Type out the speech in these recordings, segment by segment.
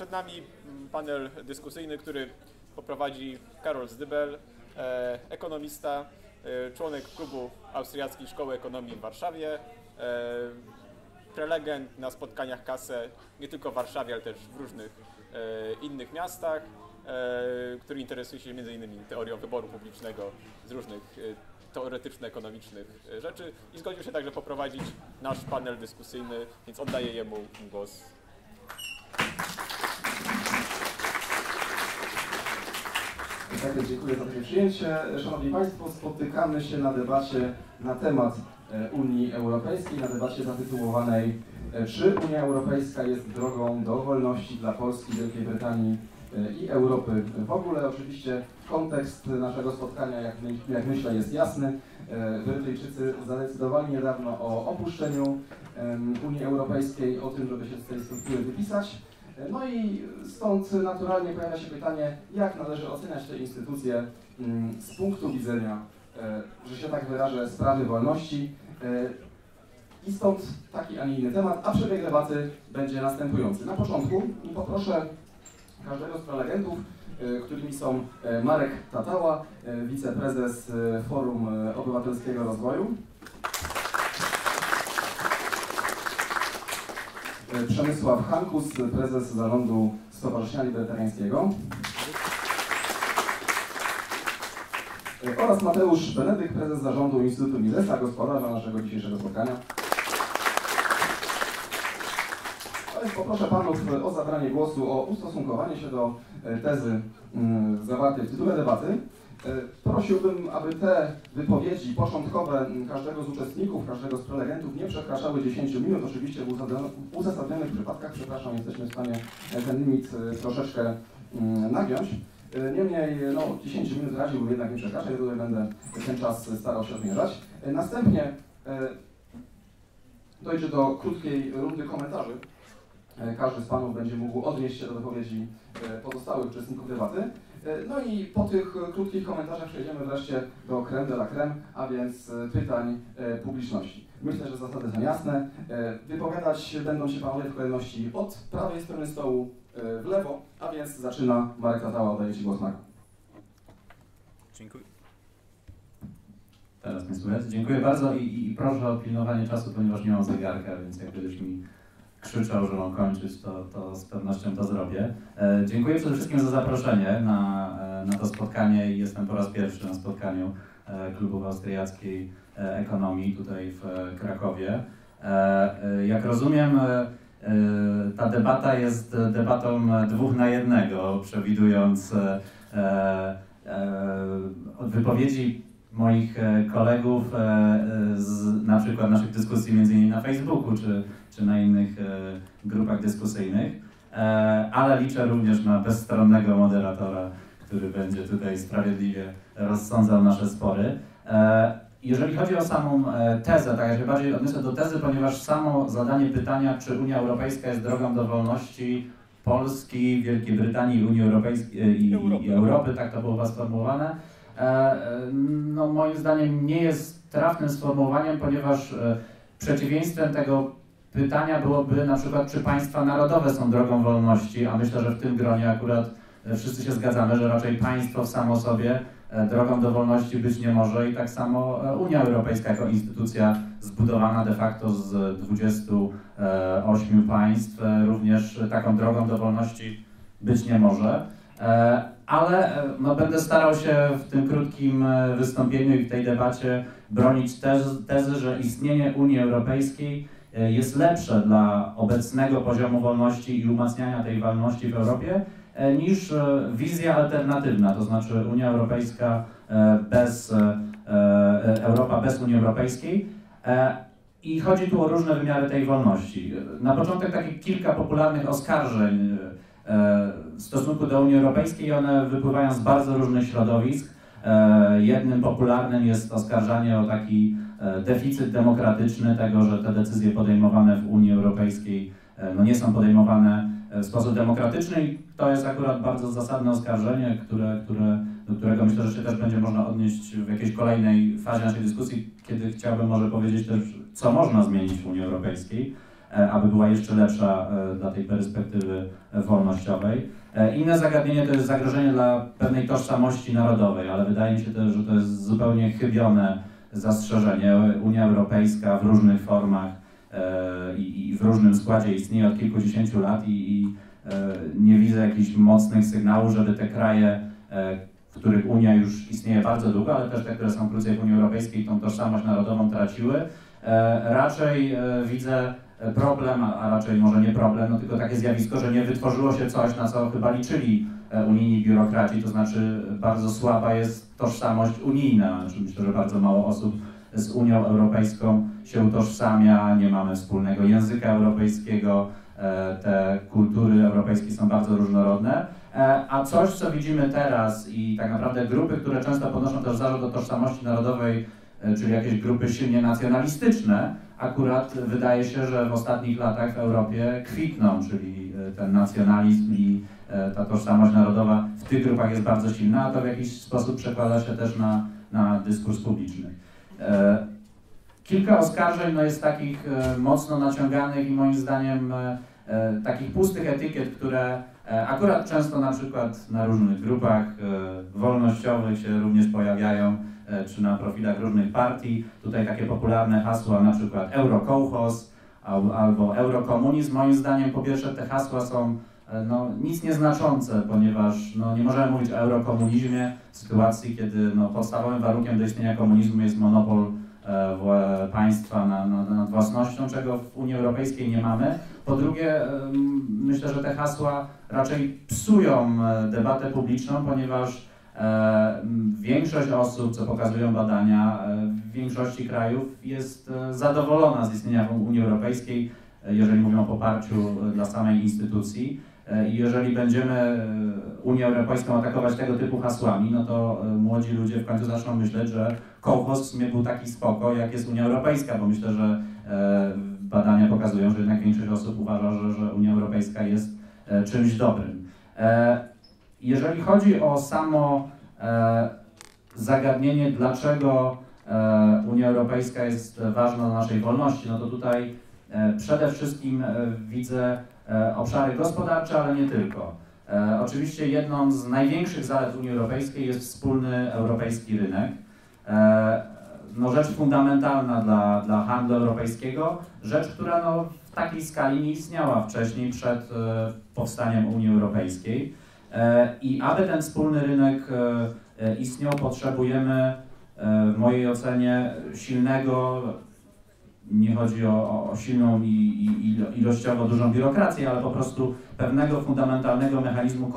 Przed nami panel dyskusyjny, który poprowadzi Karol Zdybel, ekonomista, członek klubu Austriackiej Szkoły Ekonomii w Warszawie, prelegent na spotkaniach KASE nie tylko w Warszawie, ale też w różnych innych miastach, który interesuje się m.in. teorią wyboru publicznego z różnych teoretyczno-ekonomicznych rzeczy i zgodził się także poprowadzić nasz panel dyskusyjny, więc oddaję jemu głos. Bardzo dziękuję za to przyjęcie. Szanowni Państwo, spotykamy się na debacie na temat Unii Europejskiej, na debacie zatytułowanej "Czy Unia Europejska jest drogą do wolności dla Polski, Wielkiej Brytanii i Europy w ogóle?" Oczywiście kontekst naszego spotkania, jak myślę, jest jasny. Brytyjczycy zadecydowali niedawno o opuszczeniu Unii Europejskiej, o tym, żeby się z tej struktury wypisać. No i stąd naturalnie pojawia się pytanie, jak należy oceniać te instytucje z punktu widzenia, że się tak wyrażę, sprawy wolności. I stąd taki, a nie inny temat, a przebieg debaty będzie następujący. Na początku poproszę każdego z prelegentów, którymi są Marek Tatała, wiceprezes Forum Obywatelskiego Rozwoju, Przemysław Hankus, prezes zarządu Stowarzyszenia Libertariańskiego oraz Mateusz Benedyk, prezes zarządu Instytutu Misesa, gospodarza naszego dzisiejszego spotkania. Poproszę panów o zabranie głosu, o ustosunkowanie się do tezy zawartej w tytule debaty. Prosiłbym, aby te wypowiedzi początkowe każdego z uczestników, każdego z prelegentów nie przekraczały 10 minut. Oczywiście w uzasadnionych przypadkach, przepraszam, jesteśmy w stanie ten limit troszeczkę nagiąć. Niemniej 10 minut radziłbym jednak nie przekraczać, tutaj będę ten czas starał się odmierzać. Następnie dojdzie do krótkiej rundy komentarzy. Każdy z panów będzie mógł odnieść się do wypowiedzi pozostałych uczestników debaty. No i po tych krótkich komentarzach przejdziemy wreszcie do crème de la crème, a więc pytań publiczności. Myślę, że zasady są jasne. Wypowiadać będą się panowie w kolejności od prawej strony stołu w lewo, a więc zaczyna Marek Tatała, oddaję Ci głos, Marku. Dziękuję. Teraz mnie słychać. Dziękuję bardzo i proszę o pilnowanie czasu, ponieważ nie mam zegarka, więc jak będziesz mi krzyczał, że mam kończyć, to z pewnością to zrobię. Dziękuję przede wszystkim za zaproszenie na to spotkanie i jestem po raz pierwszy na spotkaniu Klubu Austriackiej Ekonomii tutaj w Krakowie. Jak rozumiem, ta debata jest debatą 2 na 1, przewidując wypowiedzi moich kolegów z na przykład naszych dyskusji między innymi na Facebooku czy na innych grupach dyskusyjnych, ale liczę również na bezstronnego moderatora, który będzie tutaj sprawiedliwie rozsądzał nasze spory. Jeżeli chodzi o samą tezę, tak ja się bardziej odniosę do tezy, ponieważ samo zadanie pytania, czy Unia Europejska jest drogą do wolności Polski, Wielkiej Brytanii, Unii Europejskiej i Europy, tak to było was sformułowane, moim zdaniem nie jest trafnym sformułowaniem, ponieważ przeciwieństwem tego pytania byłoby na przykład, czy państwa narodowe są drogą wolności, a myślę, że w tym gronie akurat wszyscy się zgadzamy, że raczej państwo samo sobie drogą do wolności być nie może i tak samo Unia Europejska jako instytucja zbudowana de facto z 28 państw również taką drogą do wolności być nie może. Ale będę starał się w tym krótkim wystąpieniu i w tej debacie bronić tezy, że istnienie Unii Europejskiej jest lepsze dla obecnego poziomu wolności i umacniania tej wolności w Europie niż wizja alternatywna, to znaczy Unia Europejska bez Europa bez Unii Europejskiej. I chodzi tu o różne wymiary tej wolności. Na początek takich kilka popularnych oskarżeń w stosunku do Unii Europejskiej, one wypływają z bardzo różnych środowisk. Jednym popularnym jest oskarżanie o taki deficyt demokratyczny, tego, że te decyzje podejmowane w Unii Europejskiej nie są podejmowane w sposób demokratyczny i to jest akurat bardzo zasadne oskarżenie, do którego myślę, że się też będzie można odnieść w jakiejś kolejnej fazie naszej dyskusji, kiedy chciałbym może powiedzieć też, co można zmienić w Unii Europejskiej. aby była jeszcze lepsza dla tej perspektywy wolnościowej. Inne zagadnienie to jest zagrożenie dla pewnej tożsamości narodowej, ale wydaje mi się też, że to jest zupełnie chybione zastrzeżenie. Unia Europejska w różnych formach i w różnym składzie istnieje od kilkudziesięciu lat i nie widzę jakichś mocnych sygnałów, żeby te kraje, w których Unia już istnieje bardzo długo, ale też te, które są krócej w Unii Europejskiej, tą tożsamość narodową traciły. Raczej widzę problem, a raczej może nie problem, no tylko takie zjawisko, że nie wytworzyło się coś, na co chyba liczyli unijni biurokraci, to znaczy bardzo słaba jest tożsamość unijna. Myślę, że bardzo mało osób z Unią Europejską się utożsamia, nie mamy wspólnego języka europejskiego, te kultury europejskie są bardzo różnorodne, a coś, co widzimy teraz i tak naprawdę grupy, które często podnoszą też zarzut do tożsamości narodowej, czyli jakieś grupy silnie nacjonalistyczne, akurat wydaje się, że w ostatnich latach w Europie kwitną, czyli ten nacjonalizm i ta tożsamość narodowa w tych grupach jest bardzo silna, a to w jakiś sposób przekłada się też na dyskurs publiczny. Kilka oskarżeń jest takich mocno naciąganych i moim zdaniem takich pustych etykiet, które akurat często na przykład na różnych grupach wolnościowych się również pojawiają, czy na profilach różnych partii. Tutaj takie popularne hasła, na przykład eurokołchoz albo eurokomunizm. Moim zdaniem po pierwsze te hasła są nic nieznaczące, ponieważ nie możemy mówić o eurokomunizmie w sytuacji, kiedy podstawowym warunkiem do istnienia komunizmu jest monopol państwa nad własnością, czego w Unii Europejskiej nie mamy. Po drugie, myślę, że te hasła raczej psują debatę publiczną, ponieważ większość osób, co pokazują badania, w większości krajów jest zadowolona z istnienia Unii Europejskiej, jeżeli mówią o poparciu dla samej instytucji. I jeżeli będziemy Unię Europejską atakować tego typu hasłami, to młodzi ludzie w końcu zaczną myśleć, że kołchoz w sumie był taki spoko, jak jest Unia Europejska, bo myślę, że badania pokazują, że jednak większość osób uważa, że Unia Europejska jest czymś dobrym. Jeżeli chodzi o samo zagadnienie, dlaczego Unia Europejska jest ważna dla naszej wolności, to tutaj przede wszystkim widzę obszary gospodarcze, ale nie tylko. Oczywiście jedną z największych zalet Unii Europejskiej jest wspólny europejski rynek. Rzecz fundamentalna dla handlu europejskiego, rzecz, która w takiej skali nie istniała wcześniej przed powstaniem Unii Europejskiej. I aby ten wspólny rynek istniał, potrzebujemy w mojej ocenie silnego, nie chodzi o silną i ilościowo dużą biurokrację, ale po prostu pewnego fundamentalnego mechanizmu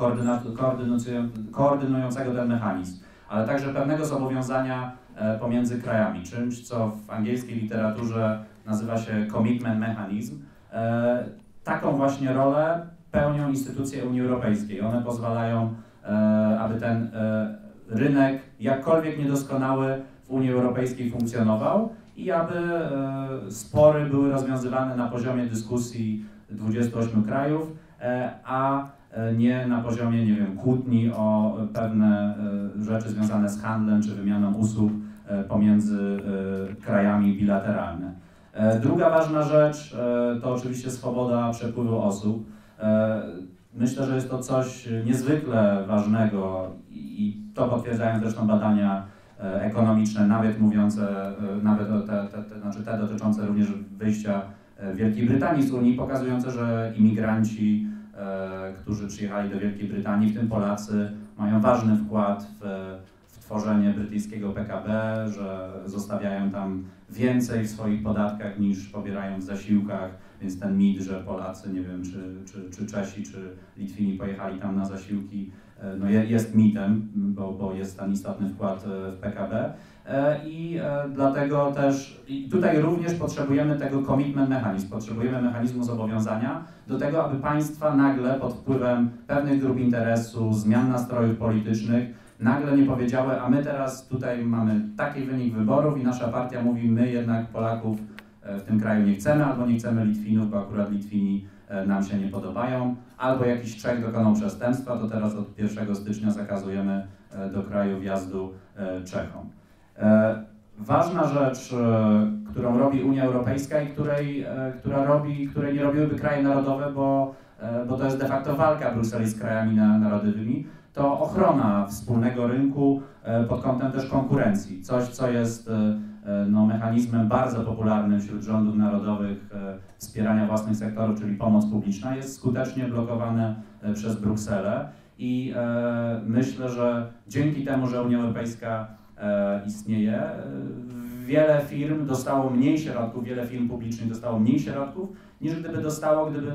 koordynującego ten mechanizm, ale także pewnego zobowiązania pomiędzy krajami, czymś, co w angielskiej literaturze nazywa się commitment mechanism. Taką właśnie rolę pełnią instytucje Unii Europejskiej. One pozwalają, aby ten rynek, jakkolwiek niedoskonały, w Unii Europejskiej funkcjonował i aby spory były rozwiązywane na poziomie dyskusji 28 krajów, a nie na poziomie, kłótni o pewne rzeczy związane z handlem czy wymianą usług pomiędzy krajami bilateralne. Druga ważna rzecz to oczywiście swoboda przepływu osób. Myślę, że jest to coś niezwykle ważnego i to potwierdzają zresztą badania ekonomiczne, nawet te dotyczące również wyjścia Wielkiej Brytanii z Unii, pokazujące, że imigranci, którzy przyjechali do Wielkiej Brytanii, w tym Polacy, mają ważny wkład w tworzenie brytyjskiego PKB, że zostawiają tam więcej w swoich podatkach niż pobierają w zasiłkach, więc ten mit, że Polacy, czy Czesi, czy Litwini pojechali tam na zasiłki, jest mitem, bo jest tam istotny wkład w PKB i dlatego też tutaj również potrzebujemy tego commitment mechanizmu, potrzebujemy mechanizmu zobowiązania do tego, aby państwa nagle pod wpływem pewnych grup interesu, zmian nastrojów politycznych nagle nie powiedziały, a my teraz tutaj mamy taki wynik wyborów i nasza partia mówi, my jednak Polaków w tym kraju nie chcemy, albo nie chcemy Litwinów, bo akurat Litwini nam się nie podobają, albo jakiś Czech dokonał przestępstwa, to teraz od 1 stycznia zakazujemy do kraju wjazdu Czechom. Ważna rzecz, którą robi Unia Europejska i której nie robiłyby kraje narodowe, bo to jest de facto walka Brukseli z krajami narodowymi, to ochrona wspólnego rynku pod kątem też konkurencji. Coś, co jest no, mechanizmem bardzo popularnym wśród rządów narodowych wspierania własnych sektorów, czyli pomoc publiczna, jest skutecznie blokowane przez Brukselę. I myślę, że dzięki temu, że Unia Europejska istnieje, wiele firm dostało mniej środków, wiele firm publicznych dostało mniej środków, niż gdyby dostało, gdyby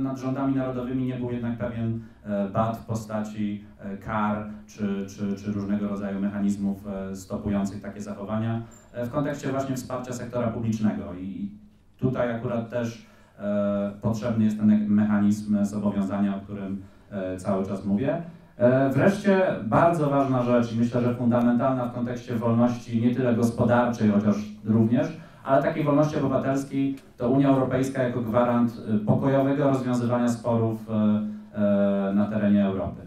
nad rządami narodowymi nie był jednak pewien bat w postaci kar czy różnego rodzaju mechanizmów stopujących takie zachowania w kontekście właśnie wsparcia sektora publicznego. I tutaj akurat też potrzebny jest ten mechanizm zobowiązania, o którym cały czas mówię. Wreszcie bardzo ważna rzecz, myślę, że fundamentalna w kontekście wolności nie tyle gospodarczej, chociaż również, ale takiej wolności obywatelskiej, to Unia Europejska jako gwarant pokojowego rozwiązywania sporów na terenie Europy.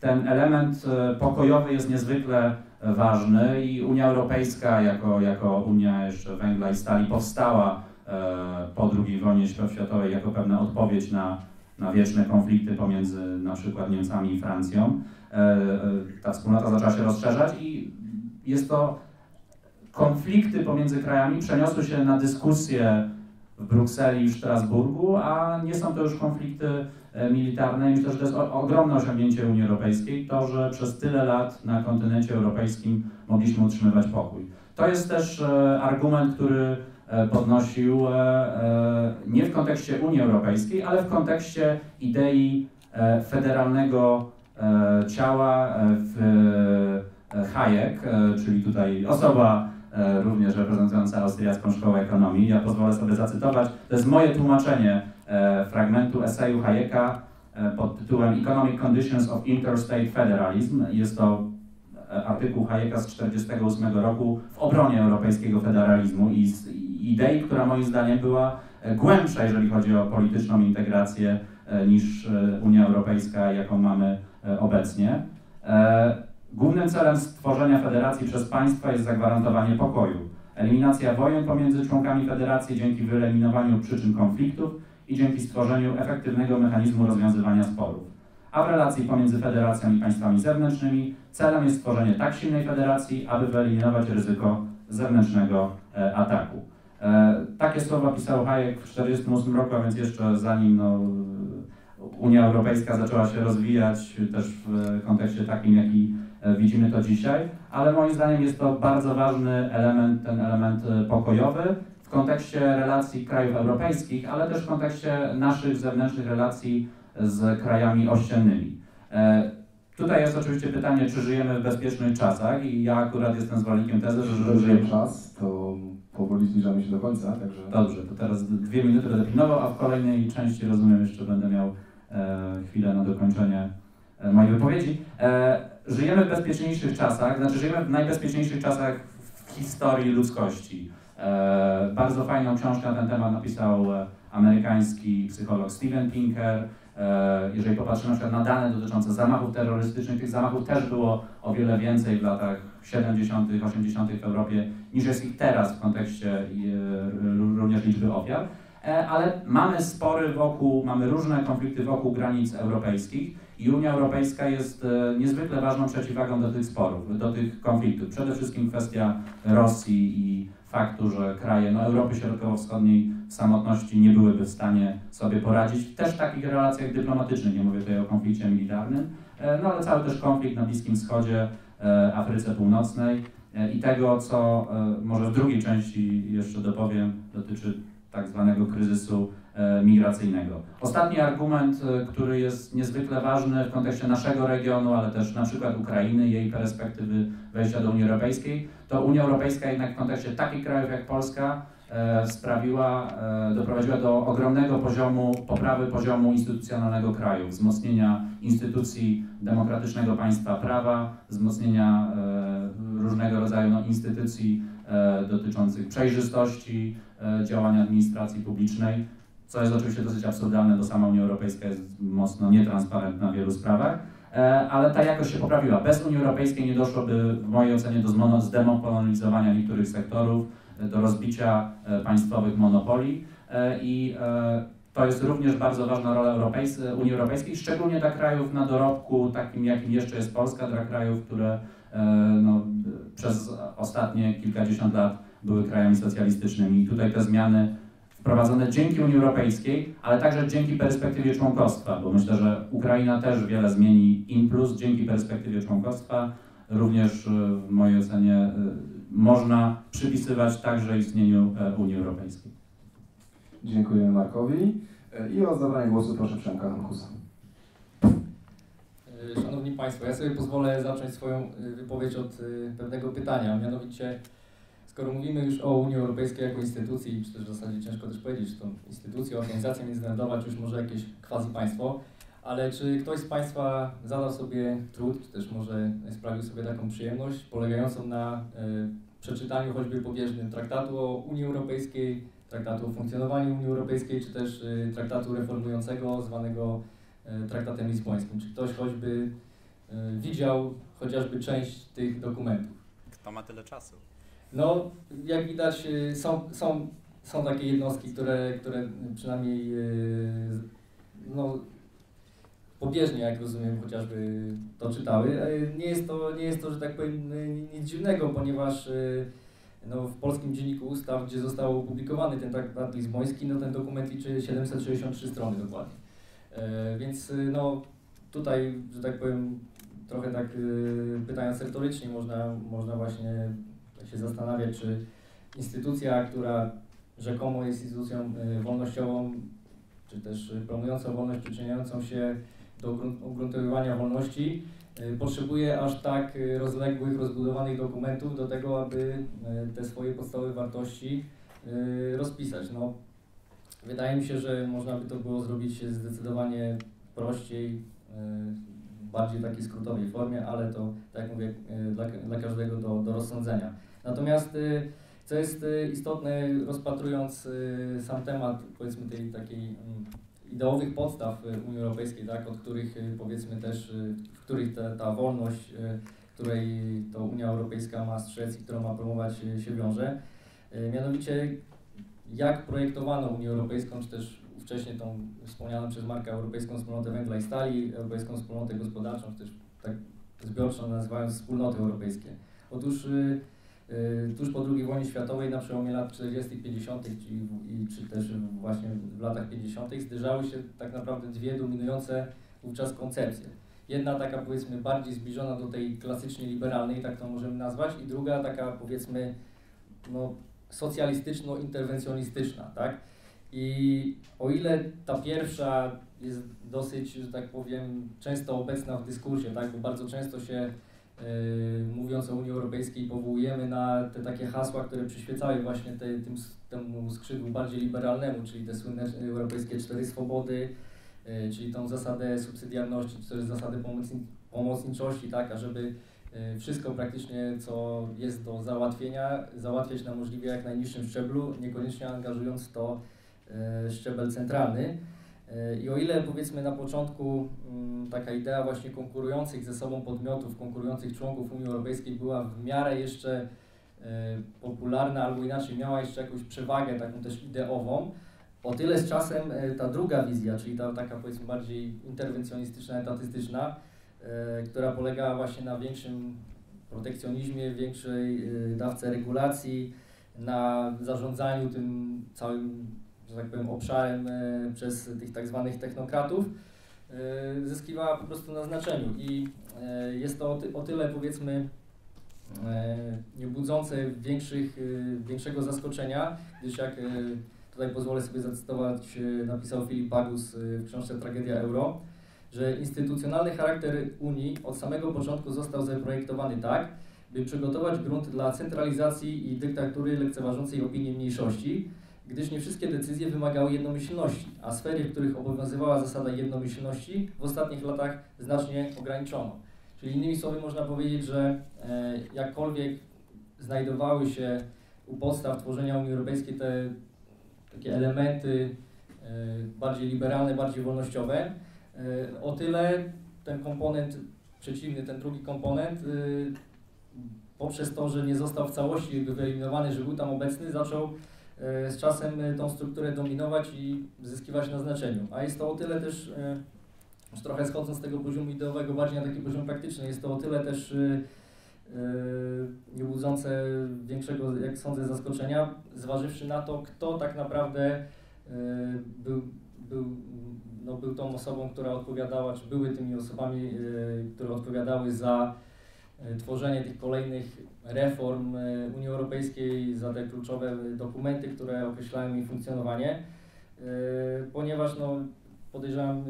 Ten element pokojowy jest niezwykle ważny i Unia Europejska jako Unia jeszcze Węgla i Stali powstała po II wojnie światowej jako pewna odpowiedź na wieczne konflikty pomiędzy na przykład Niemcami i Francją. Ta wspólnota zaczęła się rozszerzać i jest to konflikty pomiędzy krajami przeniosły się na dyskusje w Brukseli i w Strasburgu, a nie są to już konflikty militarne. Myślę, że to jest ogromne osiągnięcie Unii Europejskiej, to, że przez tyle lat na kontynencie europejskim mogliśmy utrzymywać pokój. To jest też argument, który podnosił nie w kontekście Unii Europejskiej, ale w kontekście idei federalnego ciała Hayek, czyli tutaj osoba również reprezentująca Austriacką Szkołę Ekonomii. Ja pozwolę sobie zacytować, to jest moje tłumaczenie fragmentu eseju Hayeka pod tytułem Economic Conditions of Interstate Federalism. Jest to artykuł Hayeka z 1948 roku w obronie europejskiego federalizmu i idei, która moim zdaniem była głębsza, jeżeli chodzi o polityczną integrację, niż Unia Europejska, jaką mamy obecnie. Głównym celem stworzenia federacji przez państwa jest zagwarantowanie pokoju, eliminacja wojen pomiędzy członkami federacji dzięki wyeliminowaniu przyczyn konfliktów i dzięki stworzeniu efektywnego mechanizmu rozwiązywania sporów. A w relacji pomiędzy federacją i państwami zewnętrznymi celem jest stworzenie tak silnej federacji, aby wyeliminować ryzyko zewnętrznego ataku. Takie słowa pisał Hayek w 1948 roku, a więc jeszcze zanim Unia Europejska zaczęła się rozwijać też w kontekście takim, jaki widzimy to dzisiaj, ale moim zdaniem jest to bardzo ważny element, ten element pokojowy w kontekście relacji krajów europejskich, ale też w kontekście naszych zewnętrznych relacji z krajami ościennymi. Tutaj jest oczywiście pytanie, czy żyjemy w bezpiecznych czasach i ja akurat jestem zwolennikiem tezy, że żyjemy... czas, to powoli zbliżamy się do końca, także... Dobrze, to teraz 2 minuty będę pilnował, a w kolejnej części, rozumiem, jeszcze będę miał chwilę na dokończenie mojej wypowiedzi. Żyjemy w bezpieczniejszych czasach, znaczy żyjemy w najbezpieczniejszych czasach w historii ludzkości. Bardzo fajną książkę na ten temat napisał amerykański psycholog Steven Pinker. Jeżeli popatrzymy na przykład na dane dotyczące zamachów terrorystycznych, tych zamachów też było o wiele więcej w latach 70., 80. w Europie niż jest ich teraz w kontekście również liczby ofiar. Ale mamy spory wokół, mamy różne konflikty wokół granic europejskich i Unia Europejska jest niezwykle ważną przeciwwagą do tych sporów, do tych konfliktów. Przede wszystkim kwestia Rosji i faktu, że kraje Europy Środkowo-Wschodniej w samotności nie byłyby w stanie sobie poradzić, też w takich relacjach dyplomatycznych, nie mówię tutaj o konflikcie militarnym, ale cały też konflikt na Bliskim Wschodzie, Afryce Północnej i tego, co może w drugiej części jeszcze dopowiem, dotyczy tak zwanego kryzysu migracyjnego. Ostatni argument, który jest niezwykle ważny w kontekście naszego regionu, ale też na przykład Ukrainy, jej perspektywy wejścia do Unii Europejskiej, to Unia Europejska jednak w kontekście takich krajów jak Polska doprowadziła do ogromnego poziomu, poprawy poziomu instytucjonalnego kraju, wzmocnienia instytucji demokratycznego państwa prawa, wzmocnienia różnego rodzaju instytucji dotyczących przejrzystości działania administracji publicznej, co jest oczywiście dosyć absurdalne, bo sama Unia Europejska jest mocno nietransparentna w wielu sprawach, ale ta jakość się poprawiła. Bez Unii Europejskiej nie doszłoby w mojej ocenie do zdemonopolizowania niektórych sektorów, do rozbicia państwowych monopoli i to jest również bardzo ważna rola Unii Europejskiej, szczególnie dla krajów na dorobku, takim jakim jeszcze jest Polska, dla krajów, które no, przez ostatnie kilkadziesiąt lat były krajami socjalistycznymi. I tutaj te zmiany wprowadzone dzięki Unii Europejskiej, ale także dzięki perspektywie członkostwa, bo myślę, że Ukraina też wiele zmieni in plus dzięki perspektywie członkostwa. Również w mojej ocenie można przypisywać także istnieniu Unii Europejskiej. Dziękujemy Markowi i o zabranie głosu proszę Przemka Hankusa. Szanowni Państwo, ja sobie pozwolę zacząć swoją wypowiedź od pewnego pytania, mianowicie skoro mówimy już o Unii Europejskiej jako instytucji, czy też w zasadzie ciężko też powiedzieć, czy to instytucja, organizacja międzynarodowa, czy już może jakieś quasi-państwo, ale czy ktoś z Państwa zadał sobie trud, czy też może sprawił sobie taką przyjemność polegającą na przeczytaniu choćby pobieżnym traktatu o Unii Europejskiej, traktatu o funkcjonowaniu Unii Europejskiej, czy też traktatu reformującego zwanego traktatem lizbońskim? Czy ktoś choćby widział chociażby część tych dokumentów? Kto ma tyle czasu? No, jak widać są takie jednostki, które przynajmniej no, pobieżnie, jak rozumiem, chociażby to czytały. Nie jest to, że tak powiem, nic dziwnego, ponieważ no, w Polskim Dzienniku Ustaw, gdzie został opublikowany ten traktat lizboński, no, ten dokument liczy 763 strony dokładnie. Więc no, tutaj, że tak powiem, trochę tak pytając retorycznie, można właśnie się zastanawiać, czy instytucja, która rzekomo jest instytucją wolnościową, czy też promującą wolność, przyczyniającą się do ugruntowywania wolności, potrzebuje aż tak rozległych, rozbudowanych dokumentów do tego, aby te swoje podstawowe wartości rozpisać. No, wydaje mi się, że można by to było zrobić zdecydowanie prościej, bardziej takiej skrótowej formie, ale to, tak jak mówię, dla każdego do rozsądzenia. Natomiast co jest istotne, rozpatrując sam temat, powiedzmy, tej takiej ideowych podstaw Unii Europejskiej, tak, od których, powiedzmy, też, w których ta wolność, której to Unia Europejska ma strzec i którą ma promować, się wiąże, mianowicie jak projektowano Unię Europejską, czy też wcześniej tą wspomnianą przez Marka Europejską Wspólnotę Węgla i Stali, Europejską Wspólnotę Gospodarczą, czy też tak zbiorczo nazywając Wspólnoty Europejskie. Otóż tuż po II wojnie światowej, na przełomie lat 40. i 50. czy też właśnie w latach 50. zderzały się tak naprawdę dwie dominujące wówczas koncepcje. Jedna taka, powiedzmy, bardziej zbliżona do tej klasycznie liberalnej, tak to możemy nazwać, i druga taka, powiedzmy, no, socjalistyczno-interwencjonistyczna, tak? I o ile ta pierwsza jest dosyć, że tak powiem, często obecna w dyskursie, tak, bo bardzo często się mówiąc o Unii Europejskiej powołujemy na te takie hasła, które przyświecały właśnie temu skrzydłu bardziej liberalnemu, czyli te słynne europejskie cztery swobody, czyli tą zasadę subsydiarności, czy też zasadę pomocniczości, tak, ażeby wszystko praktycznie, co jest do załatwienia, załatwiać na możliwie jak najniższym szczeblu, niekoniecznie angażując to szczebel centralny. I o ile, powiedzmy, na początku taka idea właśnie konkurujących ze sobą podmiotów, konkurujących członków Unii Europejskiej była w miarę jeszcze popularna, albo inaczej miała jeszcze jakąś przewagę taką też ideową, o tyle z czasem ta druga wizja, czyli ta taka, powiedzmy, bardziej interwencjonistyczna, etatystyczna, która polegała właśnie na większym protekcjonizmie, większej dawce regulacji, na zarządzaniu tym całym, że tak powiem, obszarem przez tych tak zwanych technokratów, zyskiwała po prostu na znaczeniu. I jest to o tyle, powiedzmy, nie budzące większego zaskoczenia, gdyż jak tutaj pozwolę sobie zacytować, napisał Filip Bagus w książce Tragedia Euro, że instytucjonalny charakter Unii od samego początku został zaprojektowany tak, by przygotować grunt dla centralizacji i dyktatury lekceważącej opinii mniejszości, gdyż nie wszystkie decyzje wymagały jednomyślności, a sfery, w których obowiązywała zasada jednomyślności, w ostatnich latach znacznie ograniczono. Czyli innymi słowy można powiedzieć, że jakkolwiek znajdowały się u podstaw tworzenia Unii Europejskiej te takie elementy bardziej liberalne, bardziej wolnościowe, o tyle ten komponent przeciwny, ten drugi komponent, poprzez to, że nie został w całości wyeliminowany, że był tam obecny, zaczął z czasem tą strukturę dominować i zyskiwać na znaczeniu. A jest to o tyle też, już trochę schodząc z tego poziomu ideowego bardziej na taki poziom praktyczny, jest to o tyle też nie budzące większego, jak sądzę, zaskoczenia, zważywszy na to, kto tak naprawdę był tą osobą, która odpowiadała, czy były tymi osobami, które odpowiadały za tworzenie tych kolejnych reform Unii Europejskiej, za te kluczowe dokumenty, które określają jej funkcjonowanie, ponieważ no, podejrzewam,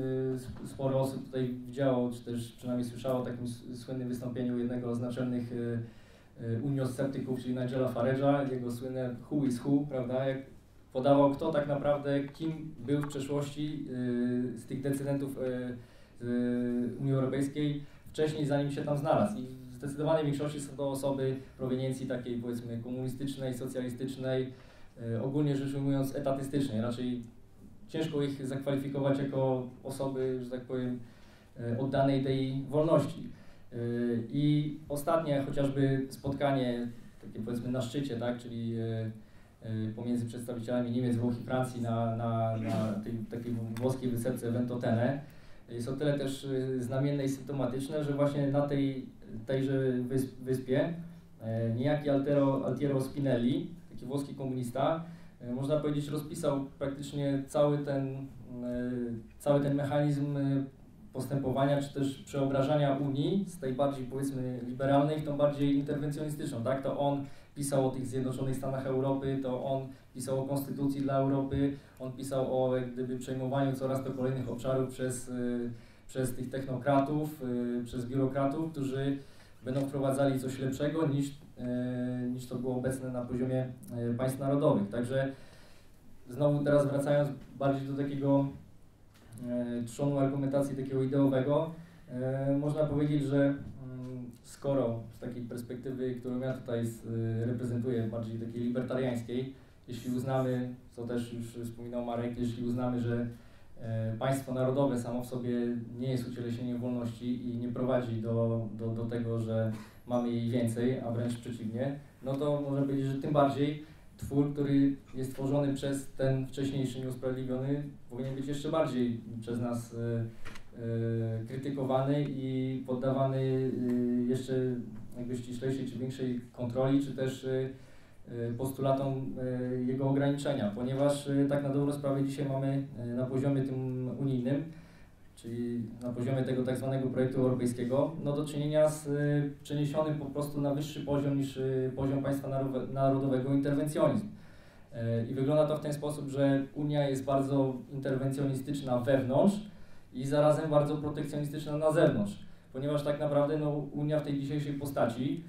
sporo osób tutaj widziało, czy też przynajmniej słyszało o takim słynnym wystąpieniu jednego z naczelnych uniosceptyków, czyli Nigela Farage'a, jego słynne who is who, prawda, jak podawał, kto tak naprawdę, kim był w przeszłości z tych decydentów Unii Europejskiej wcześniej, zanim się tam znalazł. I w zdecydowanej większości są to osoby proweniencji takiej, powiedzmy, komunistycznej, socjalistycznej, ogólnie rzecz ujmując etatystycznej, raczej ciężko ich zakwalifikować jako osoby, że tak powiem, oddanej idei wolności. I ostatnie chociażby spotkanie, takie powiedzmy na szczycie, tak, czyli pomiędzy przedstawicielami Niemiec, Włoch i Francji na tej takiej włoskiej wysepce Ventotene, jest o tyle też znamienne i symptomatyczne, że właśnie na tejże wyspie niejaki Altiero Spinelli, taki włoski komunista, można powiedzieć, rozpisał praktycznie cały ten mechanizm postępowania, czy też przeobrażania Unii z tej bardziej, powiedzmy, liberalnej w tą bardziej interwencjonistyczną, tak? To on pisał o tych Zjednoczonych Stanach Europy, to on pisał o konstytucji dla Europy, on pisał o, jak gdyby, przejmowaniu coraz to kolejnych obszarów przez tych technokratów, przez biurokratów, którzy będą wprowadzali coś lepszego niż to było obecne na poziomie państw narodowych. Także znowu teraz wracając bardziej do takiego trzonu argumentacji takiego ideowego, można powiedzieć, że skoro z takiej perspektywy, którą ja tutaj reprezentuję, bardziej takiej libertariańskiej, jeśli uznamy, co też już wspominał Marek, jeśli uznamy, że państwo narodowe samo w sobie nie jest ucieleśnieniem wolności i nie prowadzi do tego, że mamy jej więcej, a wręcz przeciwnie, no to można powiedzieć, że tym bardziej twór, który jest tworzony przez ten wcześniejszy nieusprawiedliwiony, powinien być jeszcze bardziej przez nas krytykowany i poddawany jeszcze jakby ściślejszej czy większej kontroli, czy też postulatom jego ograniczenia, ponieważ tak na dobrą sprawę dzisiaj mamy na poziomie tym unijnym, czyli na poziomie tego tak zwanego projektu europejskiego, no do czynienia z przeniesionym po prostu na wyższy poziom niż poziom państwa narodowego interwencjonizm. I wygląda to w ten sposób, że Unia jest bardzo interwencjonistyczna wewnątrz i zarazem bardzo protekcjonistyczna na zewnątrz, ponieważ tak naprawdę no, Unia w tej dzisiejszej postaci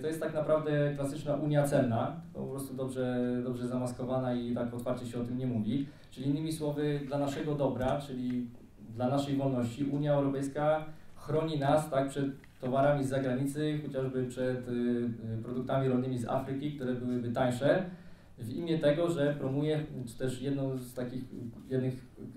to jest tak naprawdę klasyczna unia celna, po prostu dobrze zamaskowana i tak otwarcie się o tym nie mówi. Czyli innymi słowy, dla naszego dobra, czyli dla naszej wolności, Unia Europejska chroni nas tak przed towarami z zagranicy, chociażby przed produktami rolnymi z Afryki, które byłyby tańsze, w imię tego, że promuje, czy też jedną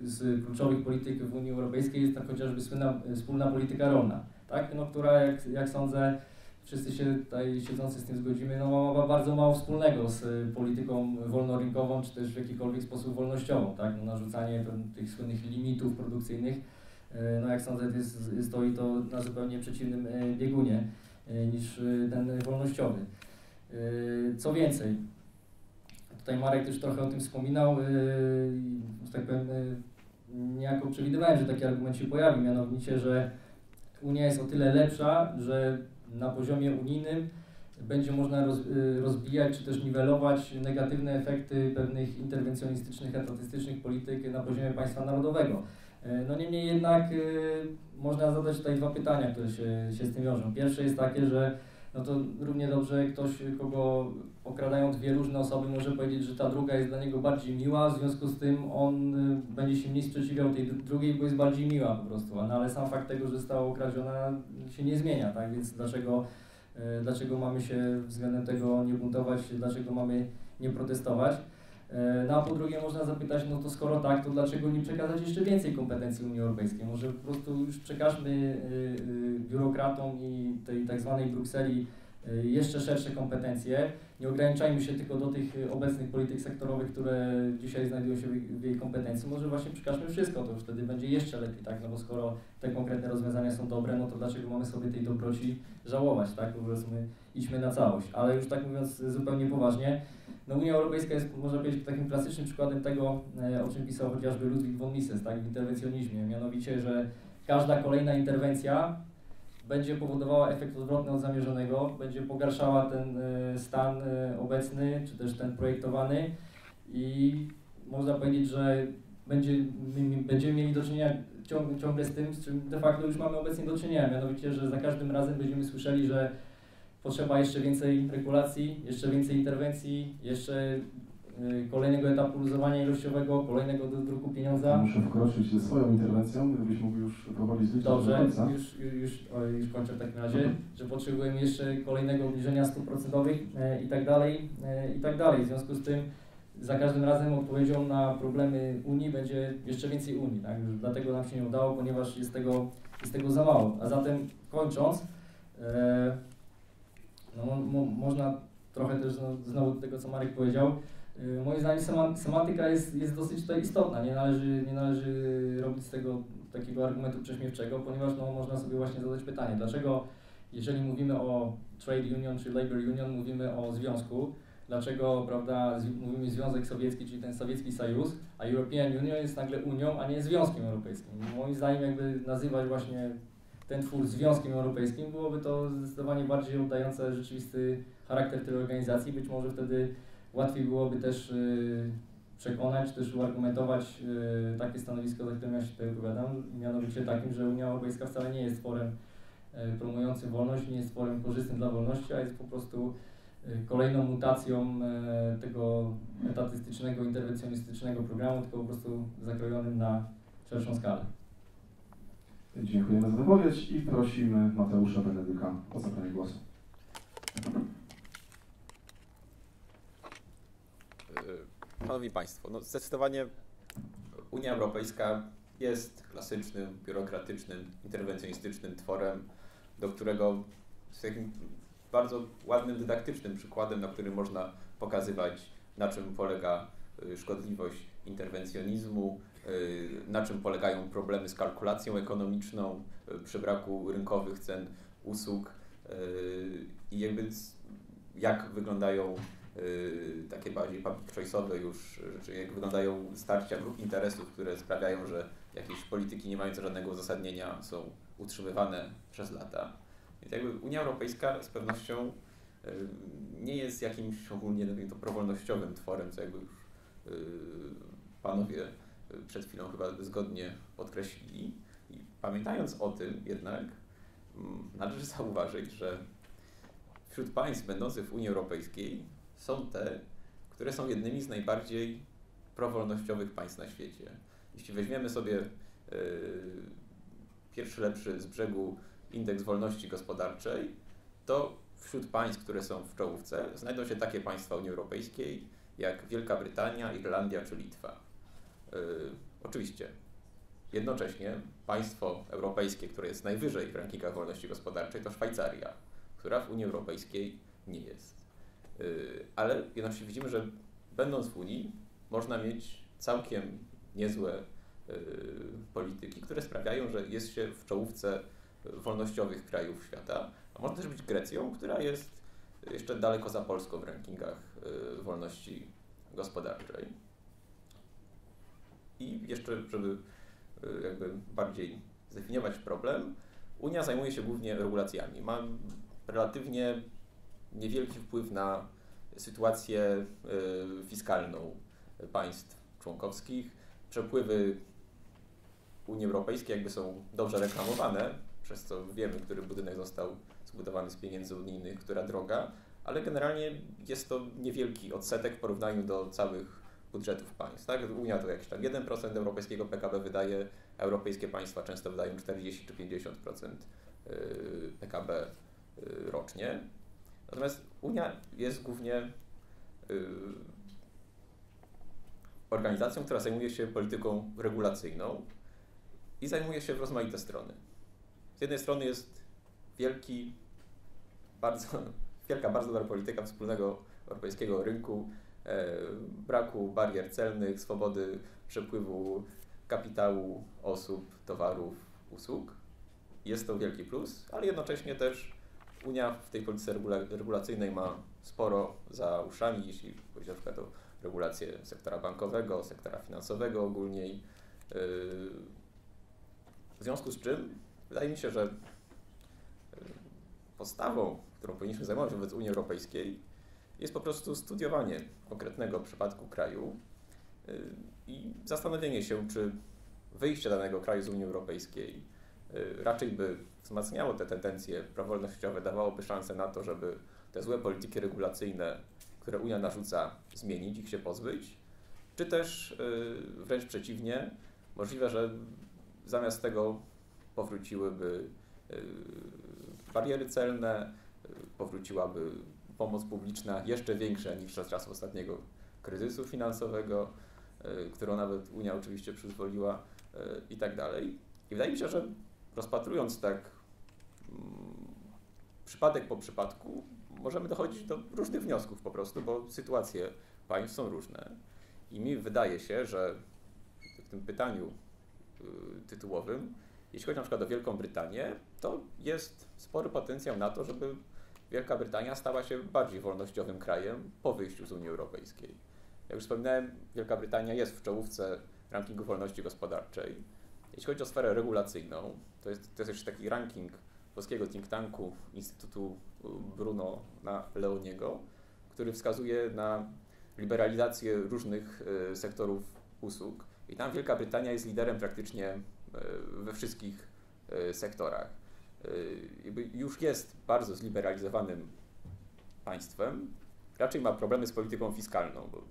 z kluczowych polityk w Unii Europejskiej jest tak chociażby słynna wspólna polityka rolna, tak? No, która, jak sądzę, wszyscy się tutaj siedzący z tym zgodzimy, no, ma bardzo mało wspólnego z polityką wolnorynkową, czy też w jakikolwiek sposób wolnościową, tak? No, narzucanie tych słynnych limitów produkcyjnych, no, jak sądzę, stoi to na zupełnie przeciwnym biegunie niż ten wolnościowy. Co więcej, tutaj Marek też trochę o tym wspominał, że tak powiem, niejako przewidywałem, że taki argument się pojawi, mianowicie, że Unia jest o tyle lepsza, że na poziomie unijnym będzie można rozbijać czy też niwelować negatywne efekty pewnych interwencjonistycznych, etatystycznych polityk na poziomie państwa narodowego. No niemniej jednak można zadać tutaj dwa pytania, które się z tym wiążą. Pierwsze jest takie, że no to równie dobrze ktoś, kogo okradają dwie różne osoby, może powiedzieć, że ta druga jest dla niego bardziej miła, w związku z tym on będzie się mniej sprzeciwiał tej drugiej, bo jest bardziej miła po prostu, no, ale sam fakt tego, że została okradziona, się nie zmienia, tak? Więc dlaczego mamy się względem tego nie buntować, dlaczego mamy nie protestować? No a po drugie można zapytać, no to skoro tak, to dlaczego nie przekazać jeszcze więcej kompetencji Unii Europejskiej? Może po prostu już przekażmy biurokratom i tej tak zwanej Brukseli jeszcze szersze kompetencje. Nie ograniczajmy się tylko do tych obecnych polityk sektorowych, które dzisiaj znajdują się w jej kompetencji. Może właśnie przekażmy wszystko, to już wtedy będzie jeszcze lepiej, tak? No bo skoro te konkretne rozwiązania są dobre, no to dlaczego mamy sobie tej dobroci żałować, tak? Po prostu idźmy na całość. Ale już tak mówiąc zupełnie poważnie, no Unia Europejska jest, można powiedzieć, takim klasycznym przykładem tego, o czym pisał chociażby Ludwig von Mises, tak? W interwencjonizmie, mianowicie, że każda kolejna interwencja będzie powodowała efekt odwrotny od zamierzonego, będzie pogarszała ten stan obecny, czy też ten projektowany i można powiedzieć, że będziemy mieli do czynienia ciągle z tym, z czym de facto już mamy obecnie do czynienia, mianowicie, że za każdym razem będziemy słyszeli, że potrzeba jeszcze więcej regulacji, jeszcze więcej interwencji, jeszcze kolejnego etapu luzowania ilościowego, kolejnego druku pieniądza. Muszę wkroczyć ze swoją interwencją, gdybyś mógł już powoli zliczyć. Dobrze, już kończę w takim razie, że potrzebujemy jeszcze kolejnego obniżenia stóp procentowych i tak dalej, i tak dalej. W związku z tym za każdym razem odpowiedzią na problemy Unii będzie jeszcze więcej Unii, tak? Dlatego nam się nie udało, ponieważ jest tego za mało. A zatem kończąc, można trochę też znowu do tego, co Marek powiedział. Moim zdaniem semantyka jest dosyć tutaj istotna, nie należy robić z tego takiego argumentu prześmiewczego, ponieważ no, można sobie właśnie zadać pytanie, dlaczego jeżeli mówimy o Trade Union czy Labor Union, mówimy o związku, dlaczego, prawda, mówimy Związek Sowiecki, czyli ten sowiecki sojusz, a European Union jest nagle Unią, a nie Związkiem Europejskim. Moim zdaniem jakby nazywać właśnie ten twór Związkiem Europejskim byłoby to zdecydowanie bardziej oddające rzeczywisty charakter tej organizacji, być może wtedy łatwiej byłoby też przekonać, czy też uargumentować takie stanowisko, za którym ja się tutaj opowiadam, mianowicie takim, że Unia Europejska wcale nie jest sporem promującym wolność, nie jest sporem korzystnym dla wolności, a jest po prostu kolejną mutacją tego etatystycznego, interwencjonistycznego programu, tylko po prostu zakrojonym na szerszą skalę. Dziękujemy za wypowiedź i prosimy Mateusza Benedyka o zabranie głosu. Szanowni Państwo, no zdecydowanie Unia Europejska jest klasycznym, biurokratycznym, interwencjonistycznym tworem, do którego z takim bardzo ładnym, dydaktycznym przykładem, na którym można pokazywać, na czym polega szkodliwość interwencjonizmu, na czym polegają problemy z kalkulacją ekonomiczną przy braku rynkowych cen usług i jakby jak wyglądają takie bardziej public choice'owe już rzeczy, jak wyglądają starcia grup interesów, które sprawiają, że jakieś polityki nie mające żadnego uzasadnienia są utrzymywane przez lata. Więc jakby Unia Europejska z pewnością nie jest jakimś ogólnie to prowolnościowym tworem, co jakby już panowie przed chwilą chyba zgodnie podkreślili. I pamiętając o tym jednak, należy zauważyć, że wśród państw będących w Unii Europejskiej są te, które są jednymi z najbardziej prowolnościowych państw na świecie. Jeśli weźmiemy sobie pierwszy lepszy z brzegu indeks wolności gospodarczej, to wśród państw, które są w czołówce, znajdą się takie państwa Unii Europejskiej jak Wielka Brytania, Irlandia czy Litwa. Oczywiście jednocześnie państwo europejskie, które jest najwyżej w rankingach wolności gospodarczej, to Szwajcaria, która w Unii Europejskiej nie jest. Ale jednocześnie widzimy, że będąc w Unii można mieć całkiem niezłe polityki, które sprawiają, że jest się w czołówce wolnościowych krajów świata. A można też być Grecją, która jest jeszcze daleko za Polską w rankingach wolności gospodarczej. I jeszcze, żeby jakby bardziej zdefiniować problem, Unia zajmuje się głównie regulacjami. Ma relatywnie niewielki wpływ na sytuację fiskalną państw członkowskich. Przepływy Unii Europejskiej jakby są dobrze reklamowane, przez co wiemy, który budynek został zbudowany z pieniędzy unijnych, która droga, ale generalnie jest to niewielki odsetek w porównaniu do całych budżetów państw. Tak? Unia to jakieś tam 1% europejskiego PKB wydaje, a europejskie państwa często wydają 40 czy 50% PKB rocznie. Natomiast Unia jest głównie organizacją, która zajmuje się polityką regulacyjną i zajmuje się w rozmaite strony. Z jednej strony jest bardzo dobra polityka wspólnego europejskiego rynku, braku barier celnych, swobody przepływu kapitału, osób, towarów, usług. Jest to wielki plus, ale jednocześnie też Unia w tej polityce regulacyjnej ma sporo za uszami, jeśli chodzi na przykład o regulacje sektora bankowego, sektora finansowego ogólnie. W związku z czym wydaje mi się, że podstawą, którą powinniśmy zajmować wobec Unii Europejskiej, jest po prostu studiowanie konkretnego przypadku kraju i zastanowienie się, czy wyjście danego kraju z Unii Europejskiej raczej by wzmacniało te tendencje prawolnościowe, dawałoby szansę na to, żeby te złe polityki regulacyjne, które Unia narzuca, zmienić, ich się pozbyć, czy też wręcz przeciwnie, możliwe, że zamiast tego powróciłyby bariery celne, powróciłaby pomoc publiczna jeszcze większa niż za czasów ostatniego kryzysu finansowego, którą nawet Unia oczywiście przyzwoliła i tak dalej. I wydaje mi się, że rozpatrując tak przypadek po przypadku, możemy dochodzić do różnych wniosków po prostu, bo sytuacje państw są różne. I mi wydaje się, że w tym pytaniu tytułowym, jeśli chodzi na przykład o Wielką Brytanię, to jest spory potencjał na to, żeby Wielka Brytania stała się bardziej wolnościowym krajem po wyjściu z Unii Europejskiej. Jak już wspominałem, Wielka Brytania jest w czołówce rankingu wolności gospodarczej. Jeśli chodzi o sferę regulacyjną, to jest jeszcze taki ranking polskiego think tanku Instytutu Bruno Leoniego, który wskazuje na liberalizację różnych sektorów usług. I tam Wielka Brytania jest liderem praktycznie we wszystkich sektorach. Już jest bardzo zliberalizowanym państwem. Raczej ma problemy z polityką fiskalną, bo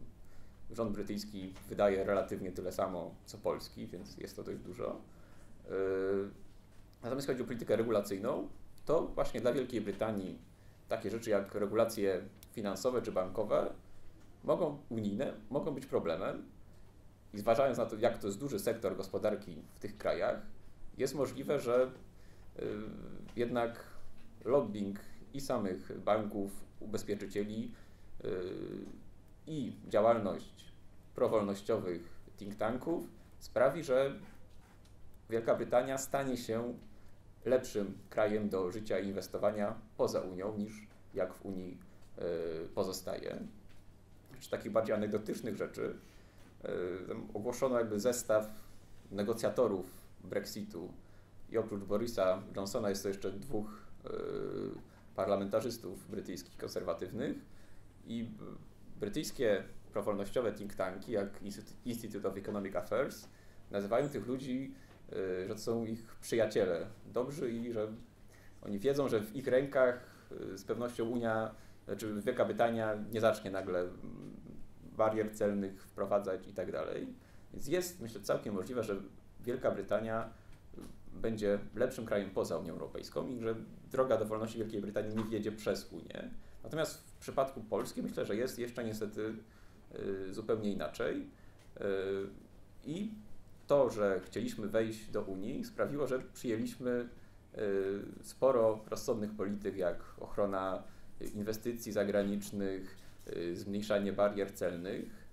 rząd brytyjski wydaje relatywnie tyle samo co polski, więc jest to dość dużo. Natomiast jeśli chodzi o politykę regulacyjną, to właśnie dla Wielkiej Brytanii takie rzeczy jak regulacje finansowe czy bankowe unijne mogą być problemem. I zważając na to, jak to jest duży sektor gospodarki w tych krajach, jest możliwe, że jednak lobbying i samych banków, ubezpieczycieli i działalność prowolnościowych think tanków sprawi, że Wielka Brytania stanie się lepszym krajem do życia i inwestowania poza Unią niż jak w Unii pozostaje. Z takich bardziej anegdotycznych rzeczy ogłoszono jakby zestaw negocjatorów Brexitu i oprócz Borisa Johnsona jest to jeszcze dwóch parlamentarzystów brytyjskich konserwatywnych i brytyjskie prowolnościowe think tanki jak Institute of Economic Affairs nazywają tych ludzi, że to są ich przyjaciele dobrzy i że oni wiedzą, że w ich rękach z pewnością Wielka Brytania nie zacznie nagle barier celnych wprowadzać i tak dalej. Więc jest, myślę, całkiem możliwe, że Wielka Brytania będzie lepszym krajem poza Unią Europejską i że droga do wolności Wielkiej Brytanii nie wiedzie przez Unię. Natomiast w przypadku Polski myślę, że jest jeszcze niestety zupełnie inaczej. I to, że chcieliśmy wejść do Unii, sprawiło, że przyjęliśmy sporo rozsądnych polityk, jak ochrona inwestycji zagranicznych, zmniejszanie barier celnych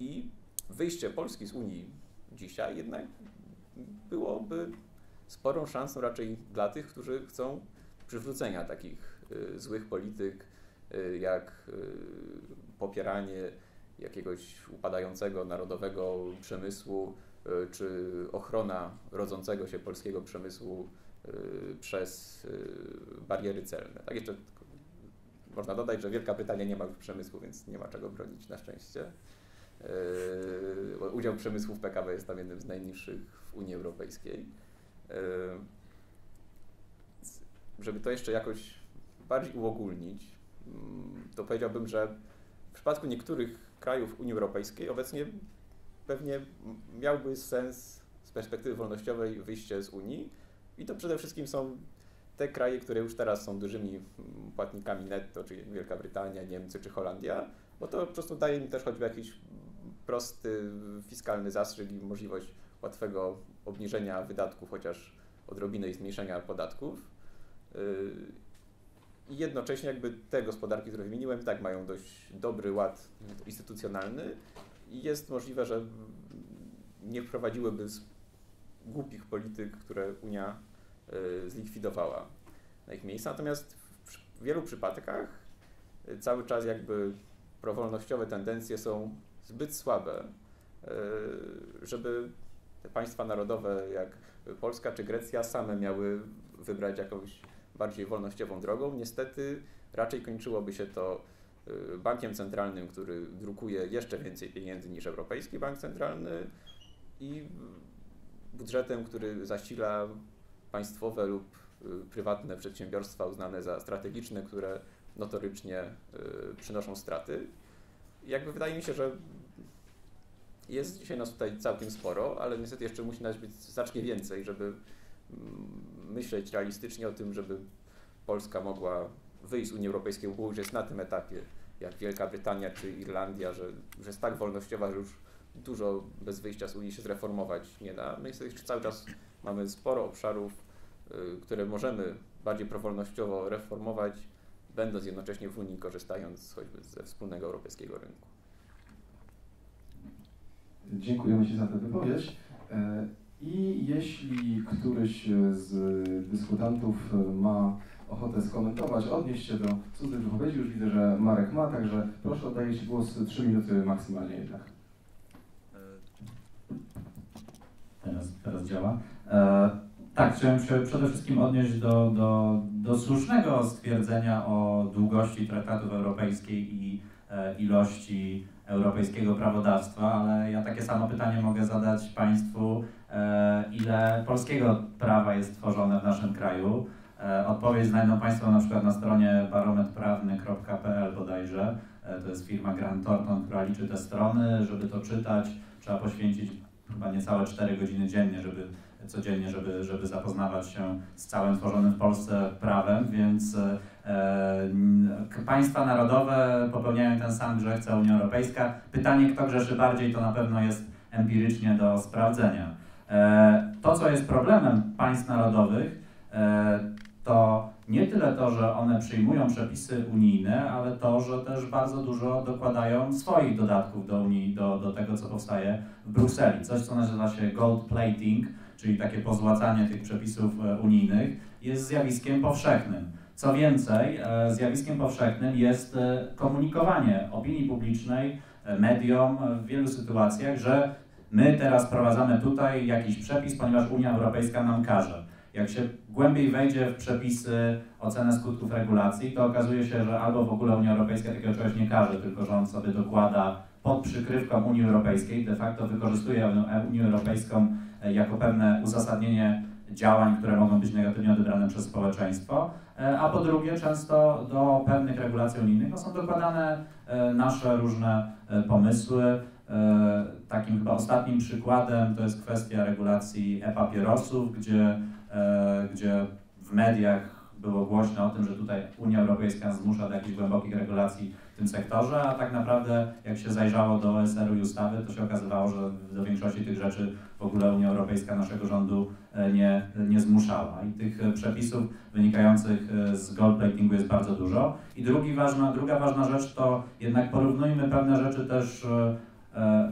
i wyjście Polski z Unii dzisiaj jednak byłoby sporą szansą raczej dla tych, którzy chcą przywrócenia takich złych polityk, jak popieranie jakiegoś upadającego narodowego przemysłu, czy ochrona rodzącego się polskiego przemysłu przez bariery celne. Tak jeszcze można dodać, że Wielka Brytania nie ma już przemysłu, więc nie ma czego bronić na szczęście. Udział przemysłu w PKB jest tam jednym z najniższych w Unii Europejskiej. Żeby to jeszcze jakoś bardziej uogólnić, to powiedziałbym, że w przypadku niektórych krajów Unii Europejskiej obecnie pewnie miałby sens z perspektywy wolnościowej wyjście z Unii i to przede wszystkim są te kraje, które już teraz są dużymi płatnikami netto, czyli Wielka Brytania, Niemcy czy Holandia, bo to po prostu daje im też choćby jakiś prosty fiskalny zastrzyk i możliwość łatwego obniżenia wydatków, chociaż odrobinę, i zmniejszenia podatków. I jednocześnie jakby te gospodarki, które wymieniłem, tak mają dość dobry ład instytucjonalny i jest możliwe, że nie wprowadziłyby głupich polityk, które Unia zlikwidowała na ich miejsce. Natomiast w wielu przypadkach cały czas jakby prowolnościowe tendencje są zbyt słabe, żeby te państwa narodowe jak Polska czy Grecja same miały wybrać jakąś bardziej wolnościową drogą. Niestety raczej kończyłoby się to bankiem centralnym, który drukuje jeszcze więcej pieniędzy niż Europejski Bank Centralny, i budżetem, który zasila państwowe lub prywatne przedsiębiorstwa uznane za strategiczne, które notorycznie przynoszą straty. Jakby wydaje mi się, że jest dzisiaj nas tutaj całkiem sporo, ale niestety jeszcze musi nas być znacznie więcej, żeby myśleć realistycznie o tym, żeby Polska mogła wyjść z Unii Europejskiej, bo już jest na tym etapie, jak Wielka Brytania czy Irlandia, że już jest tak wolnościowa, że już dużo bez wyjścia z Unii się zreformować nie da. My cały czas mamy sporo obszarów, które możemy bardziej prowolnościowo reformować, będąc jednocześnie w Unii, korzystając choćby ze wspólnego europejskiego rynku. Dziękujemy Ci za tę wypowiedź. I jeśli któryś z dyskutantów ma ochotę skomentować, odnieść się do cudzych wypowiedzi, już widzę, że Marek ma, także proszę, oddaję Ci głos, 3 minuty maksymalnie jednak. Teraz działa. Tak, chciałem się przede wszystkim odnieść do słusznego stwierdzenia o długości traktatów europejskich i ilości europejskiego prawodawstwa, ale ja takie samo pytanie mogę zadać Państwu, ile polskiego prawa jest tworzone w naszym kraju. Odpowiedź znajdą Państwo na przykład na stronie barometrprawny.pl bodajże. To jest firma Grant Thornton, która liczy te strony. Żeby to czytać, trzeba poświęcić chyba niecałe 4 godziny dziennie, żeby zapoznawać się z całym tworzonym w Polsce prawem, więc państwa narodowe popełniają ten sam grzech, co Unia Europejska. Pytanie, kto grzeszy bardziej, to na pewno jest empirycznie do sprawdzenia. To, co jest problemem państw narodowych, to nie tyle to, że one przyjmują przepisy unijne, ale to, że też bardzo dużo dokładają swoich dodatków do Unii, do tego, co powstaje w Brukseli. Coś, co nazywa się gold plating, czyli takie pozłacanie tych przepisów unijnych, jest zjawiskiem powszechnym. Co więcej, zjawiskiem powszechnym jest komunikowanie opinii publicznej, mediom w wielu sytuacjach, że my teraz wprowadzamy tutaj jakiś przepis, ponieważ Unia Europejska nam każe. Jak się głębiej wejdzie w przepisy, ocenę skutków regulacji, to okazuje się, że albo w ogóle Unia Europejska takiego czegoś nie każe, tylko że on sobie dokłada pod przykrywką Unii Europejskiej, de facto wykorzystuje Unię Europejską jako pewne uzasadnienie działań, które mogą być negatywnie odebrane przez społeczeństwo, a po drugie często do pewnych regulacji unijnych są dokładane nasze różne pomysły. Takim chyba ostatnim przykładem to jest kwestia regulacji e-papierosów, gdzie w mediach było głośno o tym, że tutaj Unia Europejska zmusza do jakichś głębokich regulacji w tym sektorze, a tak naprawdę jak się zajrzało do OSR-u i ustawy, to się okazywało, że do większości tych rzeczy w ogóle Unia Europejska naszego rządu nie zmuszała. I tych przepisów wynikających z goldplatingu jest bardzo dużo. I druga ważna rzecz to jednak porównujmy pewne rzeczy też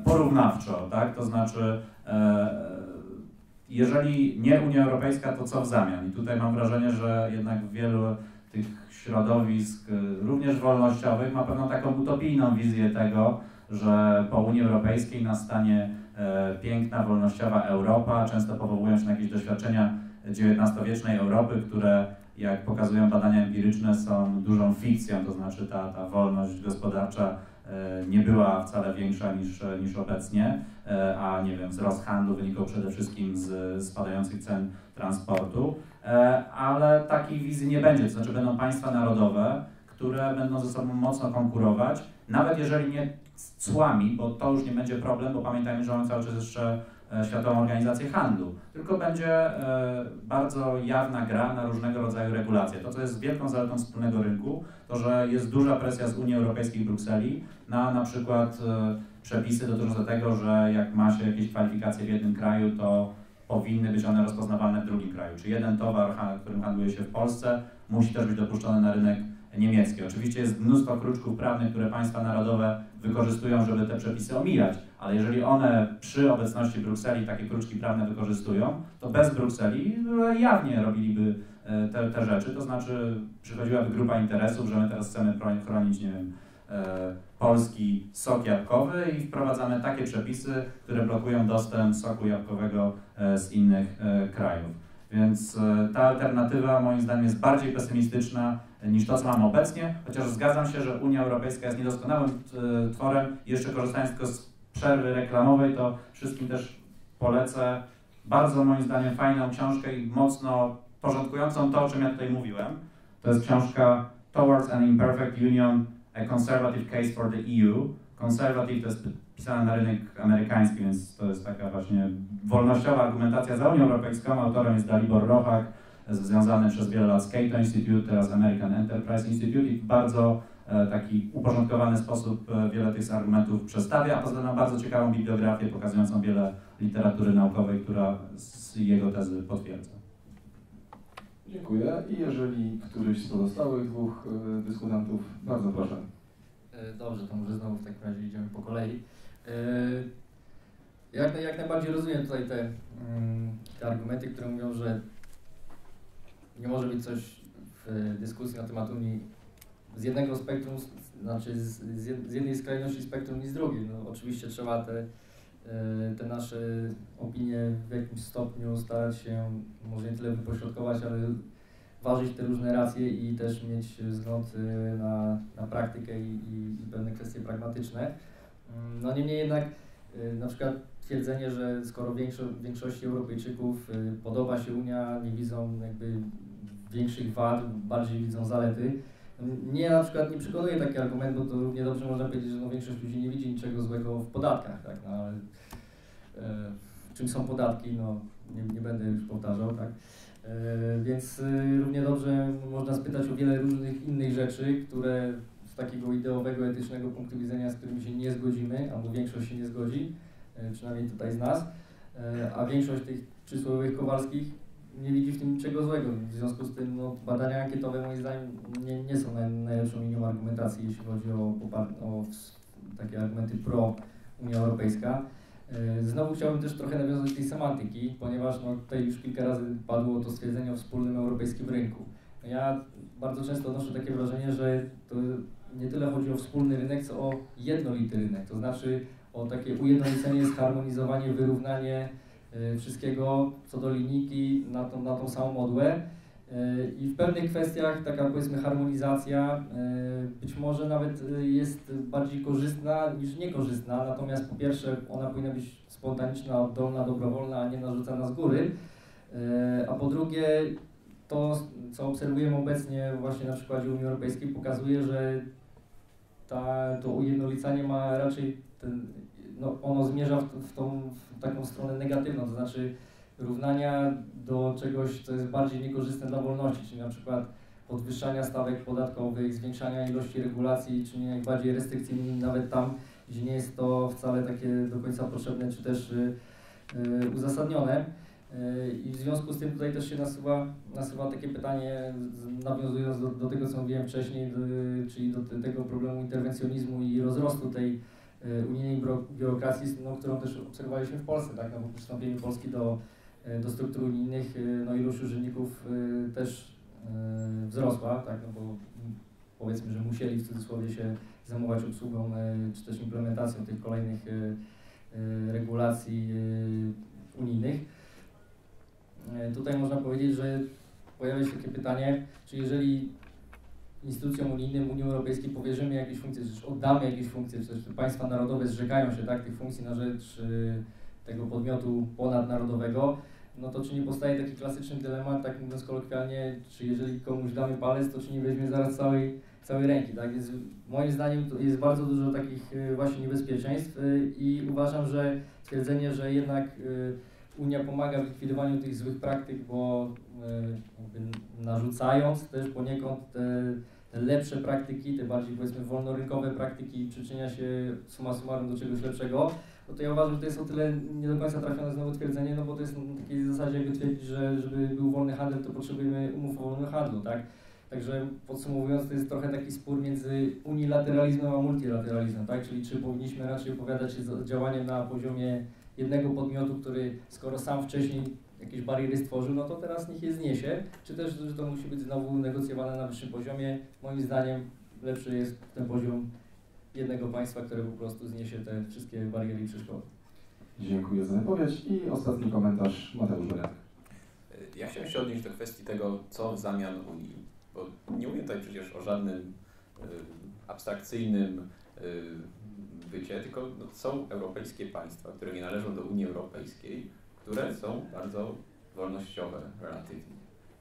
porównawczo, tak? To znaczy jeżeli nie Unia Europejska, to co w zamian? I tutaj mam wrażenie, że jednak wielu tych środowisk, również wolnościowych, ma pewną taką utopijną wizję tego, że po Unii Europejskiej nastanie piękna, wolnościowa Europa, często powołują się na jakieś doświadczenia XIX-wiecznej Europy, które, jak pokazują badania empiryczne, są dużą fikcją, to znaczy ta wolność gospodarcza nie była wcale większa niż obecnie, a nie wiem, wzrost handlu wynikał przede wszystkim z spadających cen transportu, ale takiej wizji nie będzie, to znaczy będą państwa narodowe, które będą ze sobą mocno konkurować, nawet jeżeli nie z cłami, bo to już nie będzie problem, bo pamiętajmy, że mamy cały czas jeszcze Światową Organizację Handlu, tylko będzie bardzo jawna gra na różnego rodzaju regulacje. To, co jest wielką zaletą wspólnego rynku, to, że jest duża presja z Unii Europejskiej w Brukseli na przykład przepisy dotyczące tego, że jak ma się jakieś kwalifikacje w jednym kraju, to powinny być one rozpoznawalne w drugim kraju. Czy jeden towar, którym handluje się w Polsce, musi też być dopuszczony na rynek niemiecki. Oczywiście jest mnóstwo kruczków prawnych, które państwa narodowe wykorzystują, żeby te przepisy omijać, ale jeżeli one przy obecności Brukseli takie kruczki prawne wykorzystują, to bez Brukseli jawnie robiliby te rzeczy, to znaczy przychodziłaby grupa interesów, że my teraz chcemy chronić, nie wiem, polski sok jabłkowy i wprowadzamy takie przepisy, które blokują dostęp soku jabłkowego z innych krajów. Więc ta alternatywa moim zdaniem jest bardziej pesymistyczna niż to, co mamy obecnie, chociaż zgadzam się, że Unia Europejska jest niedoskonałym tworem. Jeszcze korzystając tylko z przerwy reklamowej, to wszystkim też polecę bardzo moim zdaniem fajną książkę i mocno porządkującą to, o czym ja tutaj mówiłem. To jest książka Towards an Imperfect Union, a Conservative Case for the EU. Conservative to jest pisane na rynek amerykański, więc to jest taka właśnie wolnościowa argumentacja za Unią Europejską. Autorem jest Dalibor Rochak, związany przez wiele lat z Cato Institute, teraz American Enterprise Institute i w bardzo taki uporządkowany sposób wiele tych argumentów przedstawia, a poza tym bardzo ciekawą bibliografię pokazującą wiele literatury naukowej, która z jego tezy potwierdza. Dziękuję i jeżeli któryś z pozostałych dwóch dyskutantów, bardzo proszę. Dobrze, to może znowu w takim razie idziemy po kolei. Jak najbardziej rozumiem tutaj te argumenty, które mówią, że nie może być coś w dyskusji na temat Unii z jednego spektrum, znaczy z jednej skrajności spektrum i z drugiej. No, oczywiście trzeba te nasze opinie w jakimś stopniu starać się może nie tyle wypośrodkować, ale ważyć te różne racje i też mieć wzgląd na praktykę i pewne kwestie pragmatyczne. No niemniej jednak na przykład twierdzenie, że skoro większości Europejczyków podoba się Unia, nie widzą jakby większych wad, bardziej widzą zalety. Mnie na przykład nie przekonuje taki argument, bo to równie dobrze można powiedzieć, że no większość ludzi nie widzi niczego złego w podatkach, tak? No, ale czym są podatki, no nie będę już powtarzał, tak? Więc równie dobrze można spytać o wiele różnych innych rzeczy, które z takiego ideowego, etycznego punktu widzenia, z którymi się nie zgodzimy, albo większość się nie zgodzi, przynajmniej tutaj z nas, a większość tych przysłowiowych Kowalskich nie widzi w tym niczego złego. W związku z tym no, badania ankietowe moim zdaniem nie są najlepszą linią argumentacji, jeśli chodzi o takie argumenty pro Unia Europejska. Znowu chciałbym też trochę nawiązać do tej semantyki, ponieważ no, tutaj już kilka razy padło to stwierdzenie o wspólnym europejskim rynku. Ja bardzo często odnoszę takie wrażenie, że to nie tyle chodzi o wspólny rynek, co o jednolity rynek, to znaczy o takie ujednolicenie, zharmonizowanie, wyrównanie wszystkiego co do linijki na tą samą modłę i w pewnych kwestiach taka powiedzmy harmonizacja być może nawet jest bardziej korzystna niż niekorzystna, natomiast po pierwsze ona powinna być spontaniczna, oddolna, dobrowolna, a nie narzucana z góry, a po drugie to, co obserwujemy obecnie właśnie na przykładzie Unii Europejskiej, pokazuje, że to ujednolicanie ma raczej ono zmierza w taką stronę negatywną, to znaczy równania do czegoś, co jest bardziej niekorzystne dla wolności, czyli na przykład podwyższania stawek podatkowych, zwiększania ilości regulacji, czy nie bardziej restrykcyjnymi nawet tam, gdzie nie jest to wcale takie do końca potrzebne, czy też uzasadnione. I w związku z tym tutaj też się nasuwa takie pytanie, nawiązując do tego, co mówiłem wcześniej, czyli do tego problemu interwencjonizmu i rozrostu tej unijnej biurokracji, no, którą też obserwowaliśmy w Polsce, tak, no, po przystąpieniu Polski do struktur unijnych, no ilość urzędników też wzrosła, tak, no, bo powiedzmy, że musieli w cudzysłowie się zajmować obsługą czy też implementacją tych kolejnych regulacji unijnych. Tutaj można powiedzieć, że pojawia się takie pytanie, czy jeżeli instytucjom unijnym Unii Europejskiej powierzymy jakieś funkcje, czy też oddamy jakieś funkcje, czy też państwa narodowe zrzekają się tak, tych funkcji na rzecz tego podmiotu ponadnarodowego, no to czy nie powstaje taki klasyczny dylemat, tak mówiąc kolokwialnie, czy jeżeli komuś damy palec, to czy nie weźmie zaraz całej całej ręki, tak? Więc moim zdaniem jest bardzo dużo takich właśnie niebezpieczeństw i uważam, że twierdzenie, że jednak Unia pomaga w likwidowaniu tych złych praktyk, bo narzucając też poniekąd te lepsze praktyki, te bardziej powiedzmy wolnorynkowe praktyki, przyczynia się summa summarum do czegoś lepszego, no to ja uważam, że to jest o tyle nie do końca trafione znowu twierdzenie, no bo to jest na takiej zasadzie, jakby twierdzić, że żeby był wolny handel, to potrzebujemy umów o wolnym handlu, tak? Także podsumowując, to jest trochę taki spór między unilateralizmem a multilateralizmem, tak? Czyli czy powinniśmy raczej opowiadać się za działaniem na poziomie jednego podmiotu, który skoro sam wcześniej jakieś bariery stworzył, no to teraz niech je zniesie, czy też, że to musi być znowu negocjowane na wyższym poziomie. Moim zdaniem lepszy jest ten poziom jednego państwa, które po prostu zniesie te wszystkie bariery i przeszkody. Dziękuję za wypowiedź i ostatni komentarz Mateusz Benedyk. Ja chciałem się odnieść do kwestii tego, co w zamian Unii, bo nie mówię tutaj przecież o żadnym abstrakcyjnym bycie, tylko no, są europejskie państwa, które nie należą do Unii Europejskiej, które są bardzo wolnościowe relatywnie,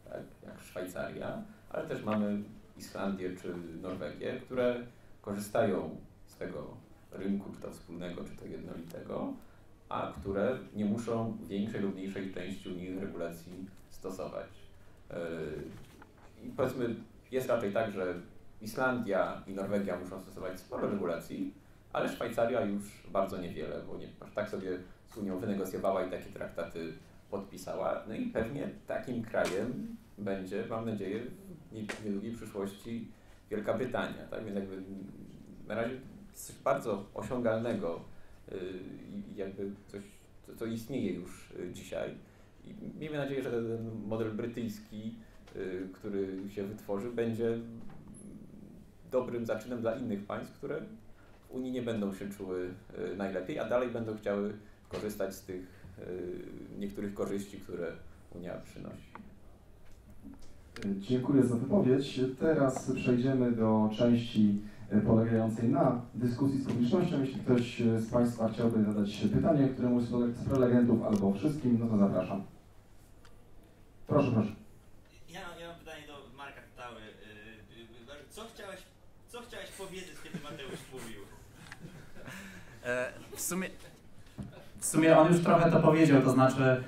tak? Jak Szwajcaria, ale też mamy Islandię czy Norwegię, które korzystają z tego rynku, czy to wspólnego, czy to jednolitego, a które nie muszą większej lub mniejszej części unijnych regulacji stosować. I powiedzmy, jest raczej tak, że Islandia i Norwegia muszą stosować sporo regulacji, ale Szwajcaria już bardzo niewiele, bo nie, tak sobie z Unią wynegocjowała i takie traktaty podpisała. No i pewnie takim krajem będzie, mam nadzieję, w niedługiej przyszłości Wielka Brytania. Tak więc jakby na razie coś bardzo osiągalnego i jakby coś, co istnieje już dzisiaj. I miejmy nadzieję, że ten model brytyjski, który się wytworzy, będzie dobrym zaczynem dla innych państw, które w Unii nie będą się czuły najlepiej, a dalej będą chciały korzystać z tych niektórych korzyści, które Unia przynosi. Dziękuję za wypowiedź. Teraz przejdziemy do części polegającej na dyskusji z publicznością. Jeśli ktoś z Państwa chciałby zadać pytanie któremuś z prelegentów albo wszystkim, no to zapraszam. Proszę, proszę. Ja mam pytanie do Marka Tały. Co chciałeś powiedzieć, kiedy Mateusz mówił? W sumie on już trochę to powiedział, to znaczy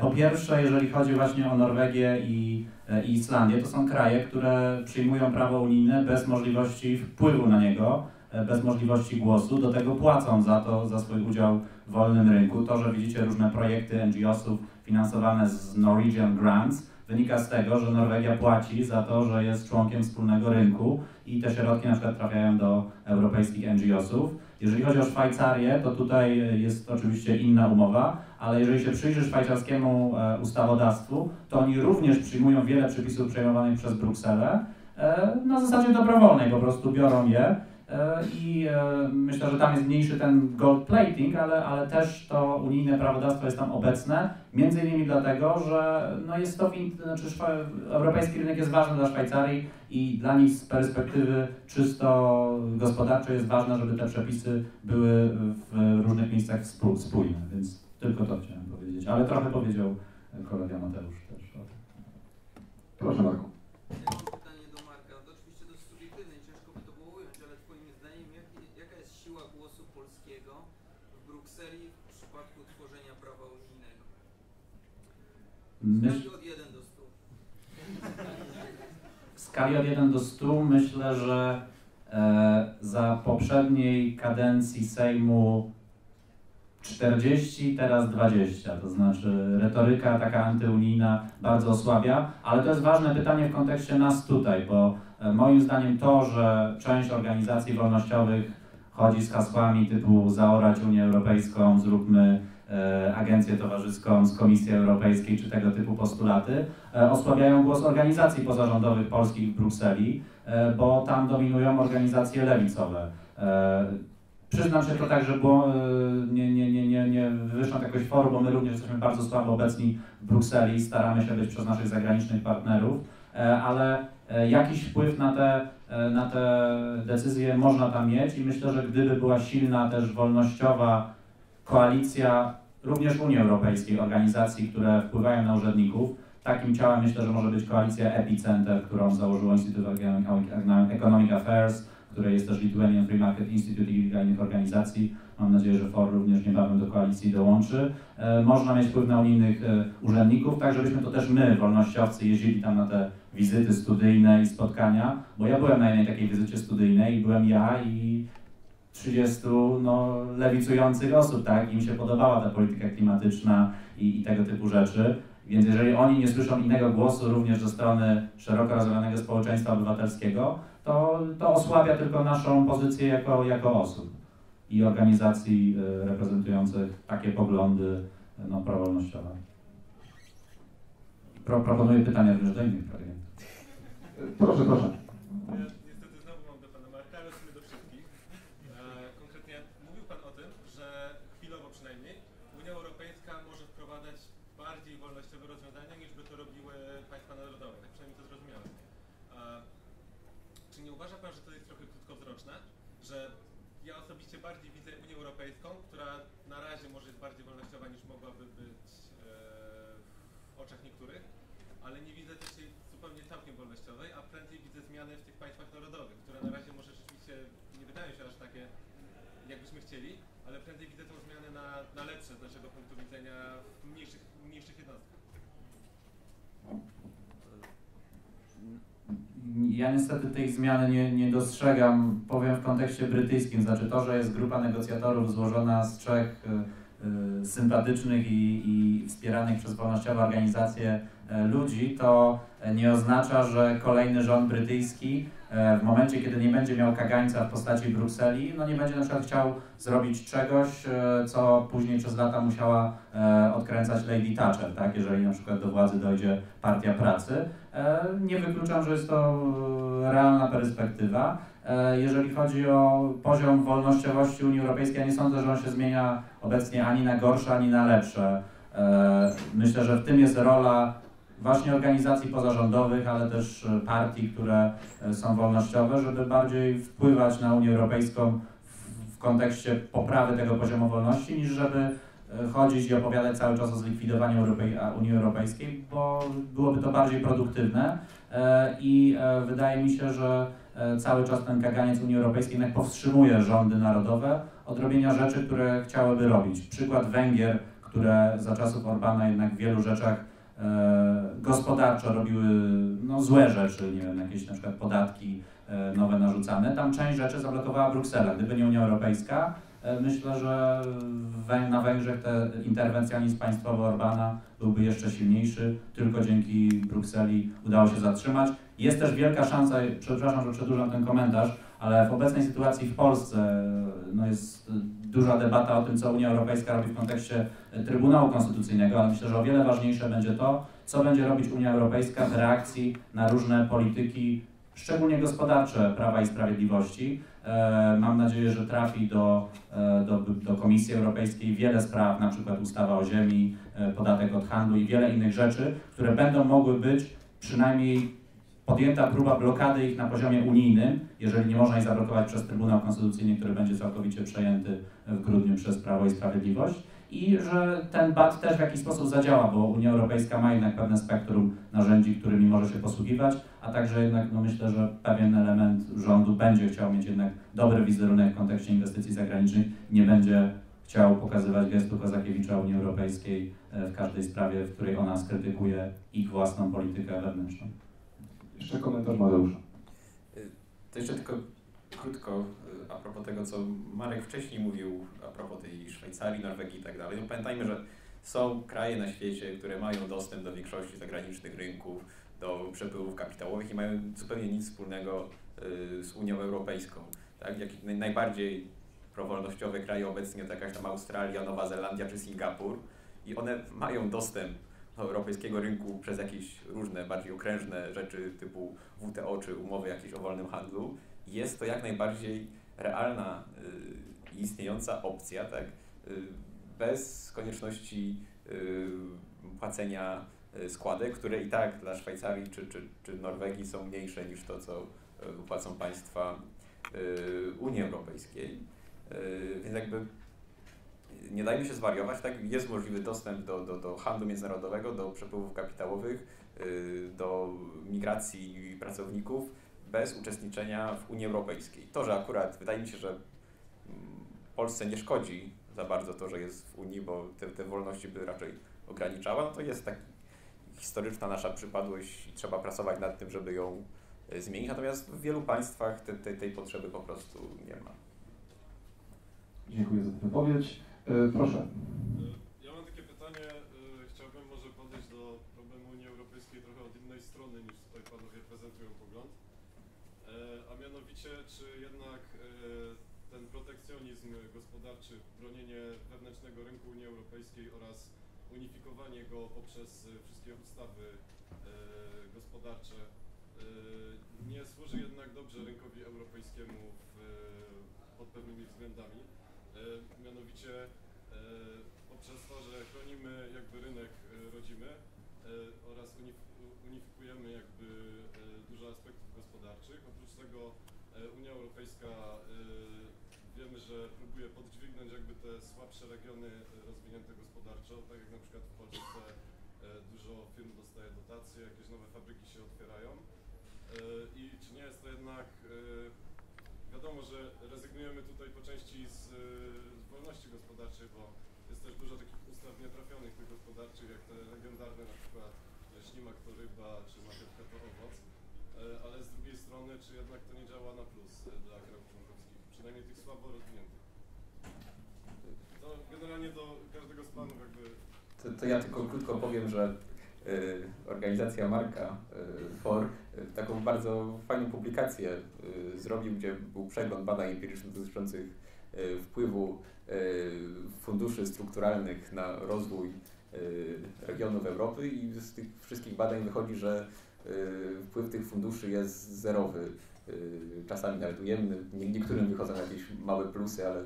po pierwsze, jeżeli chodzi właśnie o Norwegię i Islandię, to są kraje, które przyjmują prawo unijne bez możliwości wpływu na niego, bez możliwości głosu, do tego płacą za to, za swój udział w wolnym rynku. To, że widzicie różne projekty NGO-sów finansowane z Norwegian Grants, wynika z tego, że Norwegia płaci za to, że jest członkiem wspólnego rynku i te środki na przykład trafiają do europejskich NGO-sów. Jeżeli chodzi o Szwajcarię, to tutaj jest oczywiście inna umowa, ale jeżeli się przyjrzy szwajcarskiemu ustawodawstwu, to oni również przyjmują wiele przepisów przejmowanych przez Brukselę na zasadzie dobrowolnej, po prostu biorą je i myślę, że tam jest mniejszy ten gold plating, ale też to unijne prawodawstwo jest tam obecne, między innymi dlatego, że no jest to, europejski rynek jest ważny dla Szwajcarii i dla nich z perspektywy czysto gospodarczej jest ważne, żeby te przepisy były w różnych miejscach spójne, więc tylko to chciałem powiedzieć, ale trochę powiedział kolega Mateusz też. Proszę Marku. W skali od 1 do 100 myślę, że za poprzedniej kadencji Sejmu 40, teraz 20, to znaczy retoryka taka antyunijna bardzo osłabia, ale to jest ważne pytanie w kontekście nas tutaj, bo moim zdaniem to, że część organizacji wolnościowych chodzi z hasłami typu zaorać Unię Europejską, zróbmy agencję towarzyską z Komisji Europejskiej czy tego typu postulaty, osłabiają głos organizacji pozarządowych polskich w Brukseli, bo tam dominują organizacje lewicowe. Przyznam się to tak, że było, nie wywyższam jakoś forum, bo my również jesteśmy bardzo słabo obecni w Brukseli, staramy się być przez naszych zagranicznych partnerów, ale jakiś wpływ na te decyzje można tam mieć i myślę, że gdyby była silna też wolnościowa koalicja również Unii Europejskiej, organizacji, które wpływają na urzędników, Takim ciałem myślę, że może być koalicja EPICENTER, którą założyło Institute of Economic Affairs, które jest też Lithuanian Free Market Institute i kilka innych organizacji. Mam nadzieję, że FOR również niebawem do koalicji dołączy. Można mieć wpływ na unijnych urzędników, tak żebyśmy to też my, wolnościowcy, jeździli tam na te wizyty studyjne i spotkania, bo ja byłem na jednej takiej wizycie studyjnej i byłem ja i 30 lewicujących osób, tak? Im się podobała ta polityka klimatyczna i tego typu rzeczy. Więc jeżeli oni nie słyszą innego głosu również ze strony szeroko rozumianego społeczeństwa obywatelskiego, to osłabia tylko naszą pozycję jako osób i organizacji reprezentujących takie poglądy prowolnościowe. Proponuję pytania również do innych prelegentów. Proszę, proszę. Niestety znowu mam do pana Marka, ale w sumie do wszystkich. Konkretnie mówił pan o tym, że chwilowo przynajmniej Unia Europejska może wprowadzać bardziej wolnościowe rozwiązania, niż by to robiły państwa narodowe. Tak przynajmniej to zrozumiałem. Czy nie uważa pan, że to jest trochę krótkowzroczne, że ja osobiście bardziej widzę Unię Europejską, która na razie może jest bardziej wolnościowa niż mogłaby być w oczach niektórych, ale nie widzę też jej zupełnie całkiem wolnościowej, a prędzej widzę zmiany w tych państwach narodowych, które na razie może rzeczywiście nie wydają się aż takie, jakbyśmy chcieli, ale prędzej widzę tą zmianę na lepsze z naszego punktu widzenia w mniejszych jednostkach. Ja niestety tej zmiany nie dostrzegam, powiem w kontekście brytyjskim, znaczy to, że jest grupa negocjatorów złożona z trzech sympatycznych i wspieranych przez wolnościowe organizacje ludzi, to nie oznacza, że kolejny rząd brytyjski w momencie, kiedy nie będzie miał kagańca w postaci Brukseli, nie będzie na przykład chciał zrobić czegoś, co później przez lata musiała odkręcać Lady Thatcher, tak? Jeżeli na przykład do władzy dojdzie Partia Pracy. Nie wykluczam, że jest to realna perspektywa. Jeżeli chodzi o poziom wolnościowości Unii Europejskiej, ja nie sądzę, że on się zmienia obecnie ani na gorsze, ani na lepsze. Myślę, że w tym jest rola właśnie organizacji pozarządowych, ale też partii, które są wolnościowe, żeby bardziej wpływać na Unię Europejską w kontekście poprawy tego poziomu wolności, niż żeby chodzić i opowiadać cały czas o zlikwidowaniu Unii Europejskiej, bo byłoby to bardziej produktywne i wydaje mi się, że cały czas ten kaganiec Unii Europejskiej jednak powstrzymuje rządy narodowe od robienia rzeczy, które chciałyby robić. Przykład Węgier, które za czasów Orbana jednak w wielu rzeczach gospodarczo robiły złe rzeczy, nie wiem, jakieś na przykład podatki nowe narzucane. Tam część rzeczy zablokowała Bruksela. Gdyby nie Unia Europejska, myślę, że na Węgrzech ten interwencjonizm państwowy Orbana byłby jeszcze silniejszy. Tylko dzięki Brukseli udało się zatrzymać. Jest też wielka szansa, przepraszam, że przedłużam ten komentarz, ale w obecnej sytuacji w Polsce jest duża debata o tym, co Unia Europejska robi w kontekście Trybunału Konstytucyjnego, ale myślę, że o wiele ważniejsze będzie to, co będzie robić Unia Europejska w reakcji na różne polityki, szczególnie gospodarcze Prawa i Sprawiedliwości. Mam nadzieję, że trafi do Komisji Europejskiej wiele spraw, na przykład ustawa o ziemi, podatek od handlu i wiele innych rzeczy, które będą mogły być przynajmniej podjęta próba blokady ich na poziomie unijnym, jeżeli nie można ich zablokować przez Trybunał Konstytucyjny, który będzie całkowicie przejęty w grudniu przez Prawo i Sprawiedliwość. I że ten bat też w jakiś sposób zadziała, bo Unia Europejska ma jednak pewne spektrum narzędzi, którymi może się posługiwać, a także jednak myślę, że pewien element rządu będzie chciał mieć jednak dobry wizerunek w kontekście inwestycji zagranicznych, nie będzie chciał pokazywać gestu Kozakiewicza Unii Europejskiej w każdej sprawie, w której ona skrytykuje ich własną politykę wewnętrzną. Jeszcze komentarz Mateusza. To jeszcze tylko krótko a propos tego, co Marek wcześniej mówił, a propos tej Szwajcarii, Norwegii i tak dalej. Pamiętajmy, że są kraje na świecie, które mają dostęp do większości zagranicznych rynków, do przepływów kapitałowych i mają zupełnie nic wspólnego z Unią Europejską. Tak? Jak najbardziej prowolnościowe kraje obecnie to jakaś tam Australia, Nowa Zelandia czy Singapur i one mają dostęp europejskiego rynku przez jakieś różne, bardziej okrężne rzeczy typu WTO czy umowy jakieś o wolnym handlu. Jest to jak najbardziej realna, istniejąca opcja, tak? Bez konieczności płacenia składek, które i tak dla Szwajcarii czy Norwegii są mniejsze niż to, co płacą państwa Unii Europejskiej. Więc jakby nie dajmy się zwariować, tak? Jest możliwy dostęp do handlu międzynarodowego, do przepływów kapitałowych, do migracji pracowników bez uczestniczenia w Unii Europejskiej. To, że akurat wydaje mi się, że Polsce nie szkodzi za bardzo to, że jest w Unii, bo te wolności by raczej ograniczała, no to jest taka historyczna nasza przypadłość i trzeba pracować nad tym, żeby ją zmienić, natomiast w wielu państwach tej potrzeby po prostu nie ma. Dziękuję za tę wypowiedź. Proszę. Ja mam takie pytanie, chciałbym może podejść do problemu Unii Europejskiej trochę od innej strony niż tutaj panowie prezentują pogląd, a mianowicie czy jednak ten protekcjonizm gospodarczy, bronienie wewnętrznego rynku Unii Europejskiej oraz unifikowanie go poprzez wszystkie ustawy gospodarcze nie służy jednak dobrze rynkowi europejskiemu pod pewnymi względami, mianowicie poprzez to, że chronimy jakby rynek rodzimy oraz unifikujemy jakby dużo aspektów gospodarczych. Oprócz tego Unia Europejska wiemy, że próbuje podźwignąć jakby te słabsze regiony rozwinięte gospodarczo, tak jak na przykład w Polsce dużo firm dostaje dotacje, jakieś nowe fabryki się otwierają i czy nie jest to jednak wiadomo, że rezygnujemy tutaj po części z wolności gospodarczej, bo jest też dużo takich ustaw nietrafionych tych gospodarczych, jak te legendarne na przykład ślimak to ryba, czy marchewka to owoc, ale z drugiej strony, czy jednak to nie działa na plus dla krajów członkowskich, przynajmniej tych słabo rozwiniętych. To generalnie do każdego z planów jakby... To ja tylko krótko powiem, że organizacja Marka FOR taką bardzo fajną publikację zrobił, gdzie był przegląd badań empirycznych dotyczących wpływu funduszy strukturalnych na rozwój regionów Europy i z tych wszystkich badań wychodzi, że wpływ tych funduszy jest zerowy, czasami nawet ujemny, niektórym wychodzą jakieś małe plusy, ale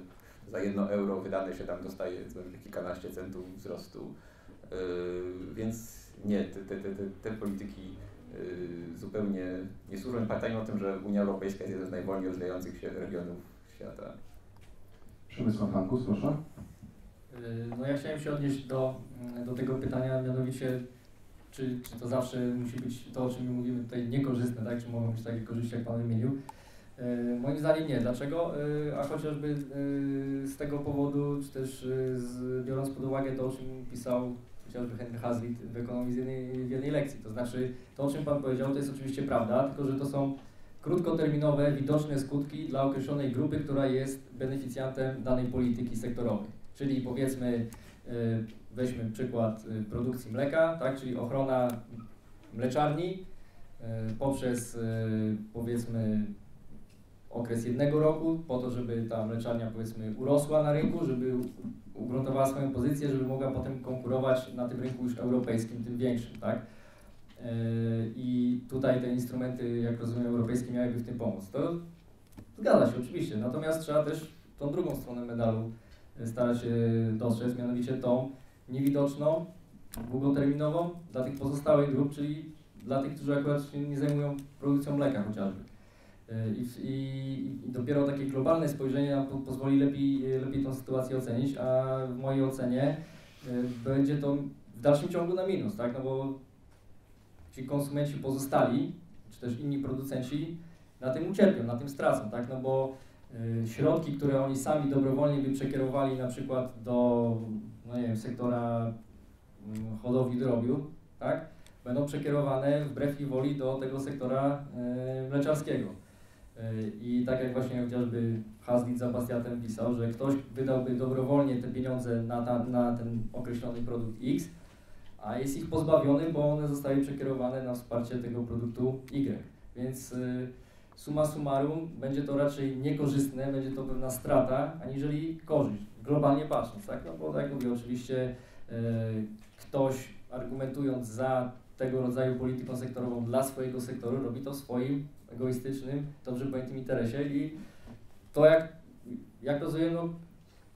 za 1 euro wydane się tam dostaje kilkanaście centów wzrostu, więc nie, te polityki zupełnie nie służą. Pamiętajmy o tym, że Unia Europejska jest jednym z najwolniej rozwijających się regionów świata. Przemysław Hankus, proszę. No ja chciałem się odnieść do tego pytania, mianowicie czy to zawsze musi być to, o czym mówimy tutaj niekorzystne, tak? Czy mogą być takie korzyści, jak Pan wymienił? Moim zdaniem nie. Dlaczego? A chociażby z tego powodu, czy też biorąc pod uwagę to, o czym pisał chociażby Henry Hazlitt w ekonomii w jednej lekcji. To znaczy, to o czym Pan powiedział, to jest oczywiście prawda, tylko że to są krótkoterminowe, widoczne skutki dla określonej grupy, która jest beneficjantem danej polityki sektorowej. Czyli powiedzmy, weźmy przykład produkcji mleka, tak, czyli ochrona mleczarni poprzez powiedzmy okres 1 roku, po to, żeby ta mleczarnia powiedzmy urosła na rynku, żeby ugruntowała swoją pozycję, żeby mogła potem konkurować na tym rynku już europejskim, tym większym, tak? I tutaj te instrumenty, jak rozumiem, europejskie miałyby w tym pomóc. To zgadza się oczywiście, natomiast trzeba też tą drugą stronę medalu starać się dostrzec, mianowicie tą niewidoczną, długoterminową dla tych pozostałych grup, czyli dla tych, którzy akurat się nie zajmują produkcją mleka chociażby. I dopiero takie globalne spojrzenie nam pozwoli lepiej tą sytuację ocenić, a w mojej ocenie będzie to w dalszym ciągu na minus, tak? No bo ci konsumenci pozostali, czy też inni producenci na tym ucierpią, na tym stracą, tak? No bo środki, które oni sami dobrowolnie by przekierowali na przykład do, no nie wiem, sektora hodowli drobiu, tak? Będą przekierowane wbrew ich woli do tego sektora mleczarskiego. I tak jak właśnie chociażby Hazlitt za Bastiatem pisał, że ktoś wydałby dobrowolnie te pieniądze na ten określony produkt X, a jest ich pozbawiony, bo one zostały przekierowane na wsparcie tego produktu Y. Więc summa summarum będzie to raczej niekorzystne, będzie to pewna strata, aniżeli korzyść, globalnie patrząc, tak? No bo tak jak mówię, oczywiście ktoś argumentując za tego rodzaju polityką sektorową dla swojego sektoru robi to w swoim egoistycznym, dobrze pojętym interesie i to jak rozumiem, no,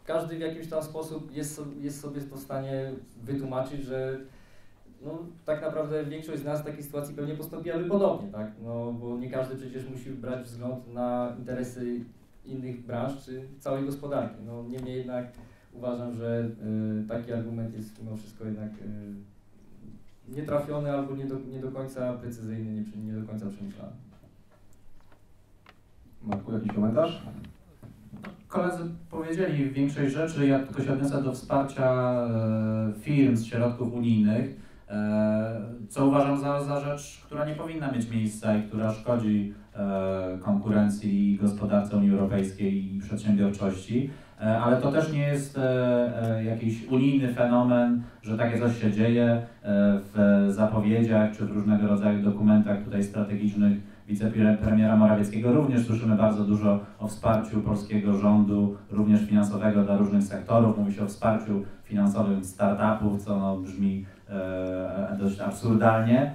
każdy w jakiś tam sposób jest sobie w stanie wytłumaczyć, że no, tak naprawdę większość z nas w takiej sytuacji pewnie postąpiłaby podobnie, tak? No, bo nie każdy przecież musi brać wzgląd na interesy innych branż czy całej gospodarki. No, niemniej jednak uważam, że taki argument jest mimo wszystko jednak nietrafiony albo nie do końca precyzyjny, nie do końca przemyślany. Marku, jakiś komentarz? Koledzy powiedzieli większej rzeczy, ja tylko się odniosę do wsparcia firm z środków unijnych, co uważam za rzecz, która nie powinna mieć miejsca i która szkodzi konkurencji i gospodarce Unii Europejskiej i przedsiębiorczości. Ale to też nie jest jakiś unijny fenomen, że takie coś się dzieje w zapowiedziach czy w różnego rodzaju dokumentach tutaj strategicznych wicepremiera Morawieckiego. Również słyszymy bardzo dużo o wsparciu polskiego rządu, również finansowego dla różnych sektorów. Mówi się o wsparciu finansowym startupów, co no, brzmi dość absurdalnie,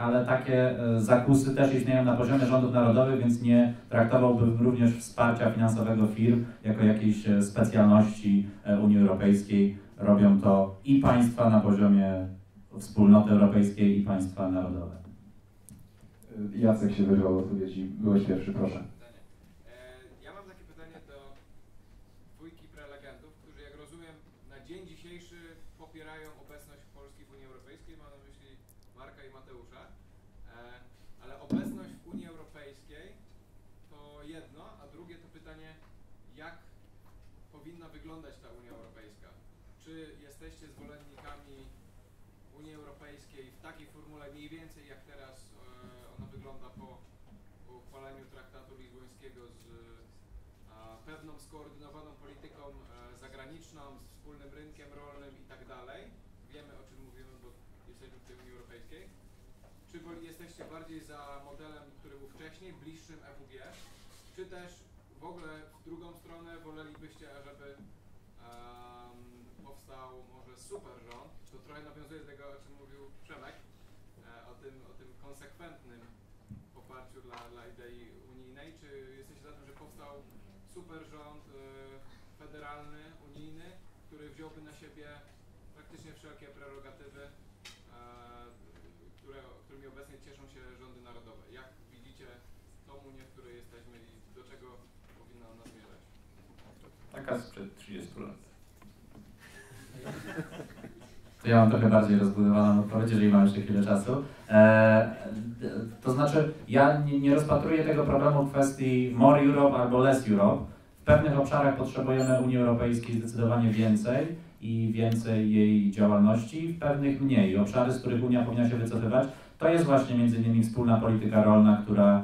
ale takie zakusy też istnieją na poziomie rządów narodowych, więc nie traktowałbym również wsparcia finansowego firm jako jakiejś specjalności Unii Europejskiej. Robią to i państwa na poziomie Wspólnoty Europejskiej i państwa narodowe. Jacek się wyrywał do odpowiedzi. Byłeś pierwszy, proszę. Obecność w Unii Europejskiej to jedno, a drugie to pytanie, jak powinna wyglądać ta Unia Europejska? Czy jesteście zwolennikami Unii Europejskiej w takiej formule mniej więcej jak teraz ona wygląda po uchwaleniu traktatu lizbońskiego z pewną skoordynowaną polityką zagraniczną, z wspólnym rynkiem rolnym i tak dalej? Wiemy, o czym mówimy, bo jesteśmy w tej Unii Europejskiej. Czy jesteście bardziej za modelem, który był wcześniej, bliższym EWG, czy też w ogóle w drugą stronę wolelibyście, żeby powstał może super rząd, to trochę nawiązuje do tego, o czym mówił Przemek, o tym konsekwentnym poparciu dla idei unijnej, czy jesteście za tym, że powstał super rząd federalny, unijny, który wziąłby na siebie praktycznie wszelkie prerogatywy, którymi obecnie cieszą się rządy narodowe. Jak widzicie tą Unię, w której jesteśmy i do czego powinna ona zmierzać? Taka sprzed 30 lat. To ja mam trochę bardziej rozbudowaną odpowiedź, jeżeli mam jeszcze chwilę czasu. To znaczy, ja nie rozpatruję tego problemu w kwestii more Europe albo less Europe. W pewnych obszarach potrzebujemy Unii Europejskiej zdecydowanie więcej i więcej jej działalności, w pewnych mniej. Obszary, z których Unia powinna się wycofywać, to jest właśnie m.in. wspólna polityka rolna, która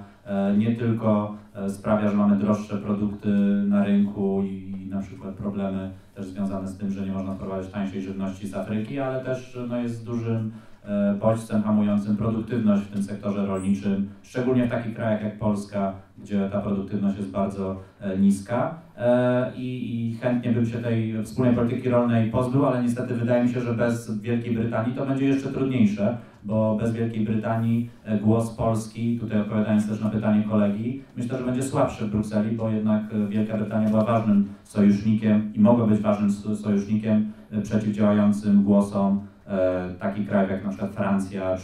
nie tylko sprawia, że mamy droższe produkty na rynku i na przykład problemy też związane z tym, że nie można wprowadzać tańszej żywności z Afryki, ale też no, jest dużym bodźcem hamującym produktywność w tym sektorze rolniczym, szczególnie w takich krajach jak Polska, gdzie ta produktywność jest bardzo niska i chętnie bym się tej wspólnej polityki rolnej pozbył, ale niestety wydaje mi się, że bez Wielkiej Brytanii to będzie jeszcze trudniejsze, bo bez Wielkiej Brytanii głos Polski, tutaj odpowiadając też na pytanie kolegi, myślę, że będzie słabszy w Brukseli, bo jednak Wielka Brytania była ważnym sojusznikiem i mogła być ważnym sojusznikiem przeciwdziałającym głosom takich krajów jak na przykład Francja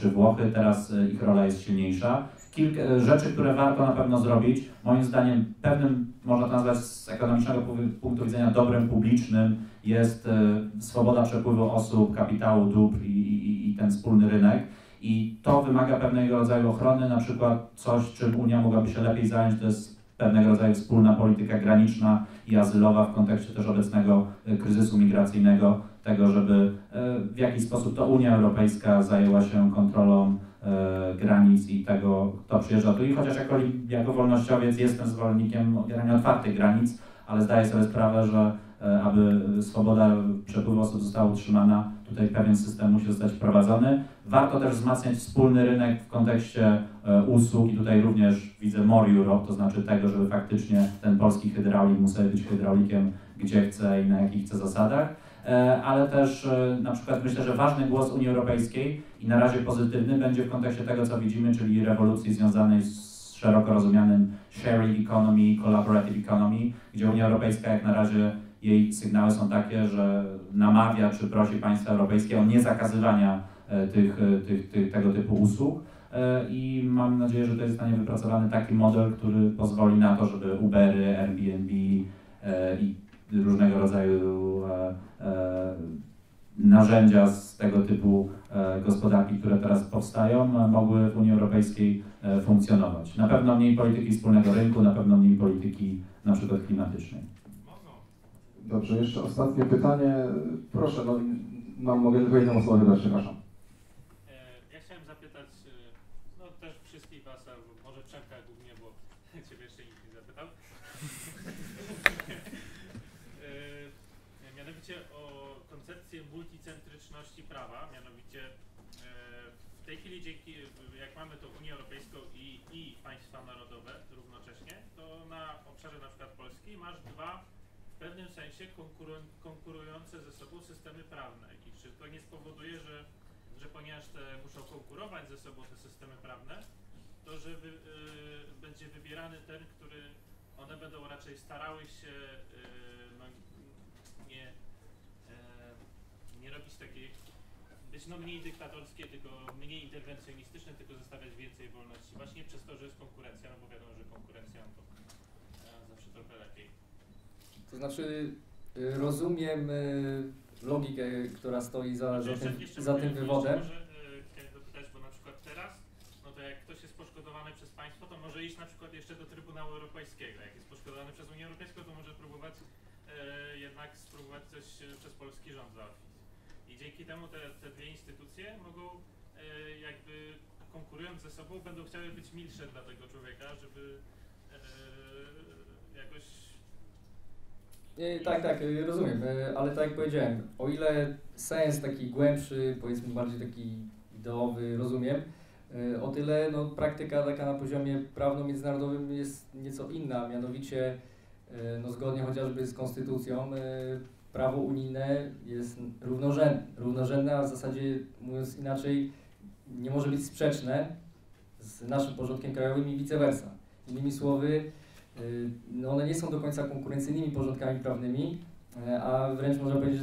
czy Włochy, teraz ich rola jest silniejsza. Kilka rzeczy, które warto na pewno zrobić, moim zdaniem pewnym, można to nazwać z ekonomicznego punktu widzenia dobrem publicznym, jest swoboda przepływu osób, kapitału, dóbr i ten wspólny rynek. I to wymaga pewnego rodzaju ochrony, na przykład coś, czym Unia mogłaby się lepiej zająć, to jest pewnego rodzaju wspólna polityka graniczna i azylowa w kontekście też obecnego kryzysu migracyjnego, tego, żeby w jakiś sposób to Unia Europejska zajęła się kontrolą granic i tego, kto przyjeżdża tu. I chociaż jako wolnościowiec jestem zwolennikiem otwierania otwartych granic, ale zdaję sobie sprawę, że aby swoboda przepływu osób została utrzymana, tutaj pewien system musi zostać wprowadzony. Warto też wzmacniać wspólny rynek w kontekście usług i tutaj również widzę more Europe, to znaczy tego, żeby faktycznie ten polski hydraulik mógł być hydraulikiem gdzie chce i na jakich chce zasadach. Ale też na przykład myślę, że ważny głos Unii Europejskiej i na razie pozytywny będzie w kontekście tego, co widzimy, czyli rewolucji związanej z szeroko rozumianym sharing economy, collaborative economy, gdzie Unia Europejska jak na razie jej sygnały są takie, że namawia czy prosi państwa europejskie o niezakazywania tego typu usług i mam nadzieję, że to jest w stanie wypracowany taki model, który pozwoli na to, żeby Ubery, Airbnb i różnego rodzaju narzędzia z tego typu gospodarki, które teraz powstają, mogły w Unii Europejskiej funkcjonować. Na pewno mniej polityki wspólnego rynku, na pewno mniej polityki na przykład klimatycznej. Dobrze, jeszcze ostatnie pytanie. Proszę, no mogę tylko jedną osobę dać, przepraszam. Ja chciałem zapytać, no też wszystkich was, a może Przemka głównie, bo ciebie jeszcze nikt nie zapytał. Mianowicie o koncepcję multicentryczności prawa, mianowicie w tej chwili dzięki, jak mamy to Unię Europejską i państwa narodowe równocześnie, to na obszarze na przykład Polski masz dwa w pewnym sensie konkurujące ze sobą systemy prawne. I czy to nie spowoduje, że ponieważ te muszą konkurować ze sobą te systemy prawne, to że będzie wybierany ten, który one będą raczej starały się nie robić takiej, być mniej dyktatorskie, tylko mniej interwencjonistyczne, tylko zostawiać więcej wolności. Właśnie przez to, że jest konkurencja, no bo wiadomo, że konkurencja to zawsze trochę lepiej. To znaczy rozumiem logikę, która stoi za tym wywodem. Chciałem dopytać, bo na przykład teraz, no to jak ktoś jest poszkodowany przez państwo, to może iść na przykład jeszcze do Trybunału Europejskiego. Jak jest poszkodowany przez Unię Europejską, to może próbować jednak coś przez polski rząd załatwić. I dzięki temu te dwie instytucje mogą jakby konkurując ze sobą, będą chciały być milsze dla tego człowieka, żeby jakoś... Tak, rozumiem, ale tak jak powiedziałem, o ile sens taki głębszy, powiedzmy bardziej taki ideowy, rozumiem, o tyle no, praktyka taka na poziomie prawno-międzynarodowym jest nieco inna, mianowicie no, zgodnie chociażby z konstytucją prawo unijne jest równorzędne, a w zasadzie mówiąc inaczej nie może być sprzeczne z naszym porządkiem krajowym i vice versa. Innymi słowy, no one nie są do końca konkurencyjnymi porządkami prawnymi, a wręcz można powiedzieć,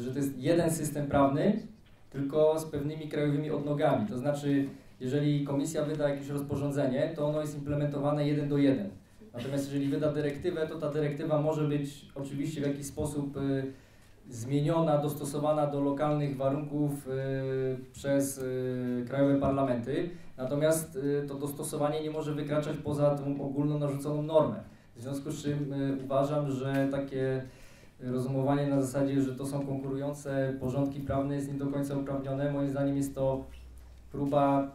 że to jest jeden system prawny, tylko z pewnymi krajowymi odnogami. To znaczy, jeżeli komisja wyda jakieś rozporządzenie, to ono jest implementowane 1:1. Natomiast jeżeli wyda dyrektywę, to ta dyrektywa może być oczywiście w jakiś sposób zmieniona, dostosowana do lokalnych warunków przez krajowe parlamenty, natomiast to dostosowanie nie może wykraczać poza tą ogólną narzuconą normę. W związku z czym uważam, że takie rozumowanie na zasadzie, że to są konkurujące porządki prawne jest nie do końca uprawnione. Moim zdaniem jest to próba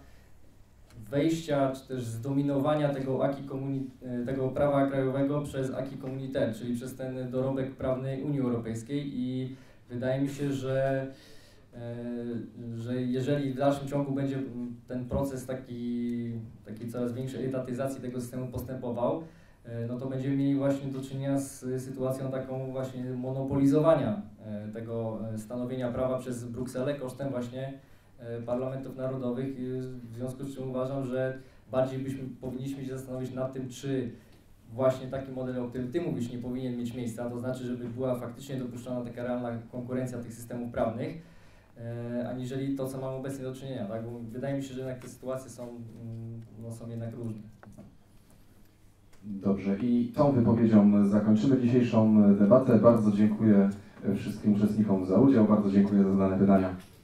wejścia, czy też zdominowania tego prawa krajowego przez acquis communautaire, czyli przez ten dorobek prawny Unii Europejskiej i wydaje mi się, że jeżeli w dalszym ciągu będzie ten proces taki coraz większej etatyzacji tego systemu postępował, no to będziemy mieli właśnie do czynienia z sytuacją taką właśnie monopolizowania tego stanowienia prawa przez Brukselę kosztem właśnie parlamentów narodowych, w związku z czym uważam, że bardziej powinniśmy się zastanowić nad tym, czy właśnie taki model, o którym ty mówisz, nie powinien mieć miejsca, to znaczy, żeby była faktycznie dopuszczona taka realna konkurencja tych systemów prawnych, aniżeli to, co mamy obecnie do czynienia, tak? Bo wydaje mi się, że jednak te sytuacje są jednak różne. Dobrze i tą wypowiedzią zakończymy dzisiejszą debatę. Bardzo dziękuję wszystkim uczestnikom za udział, bardzo dziękuję za zadane pytania.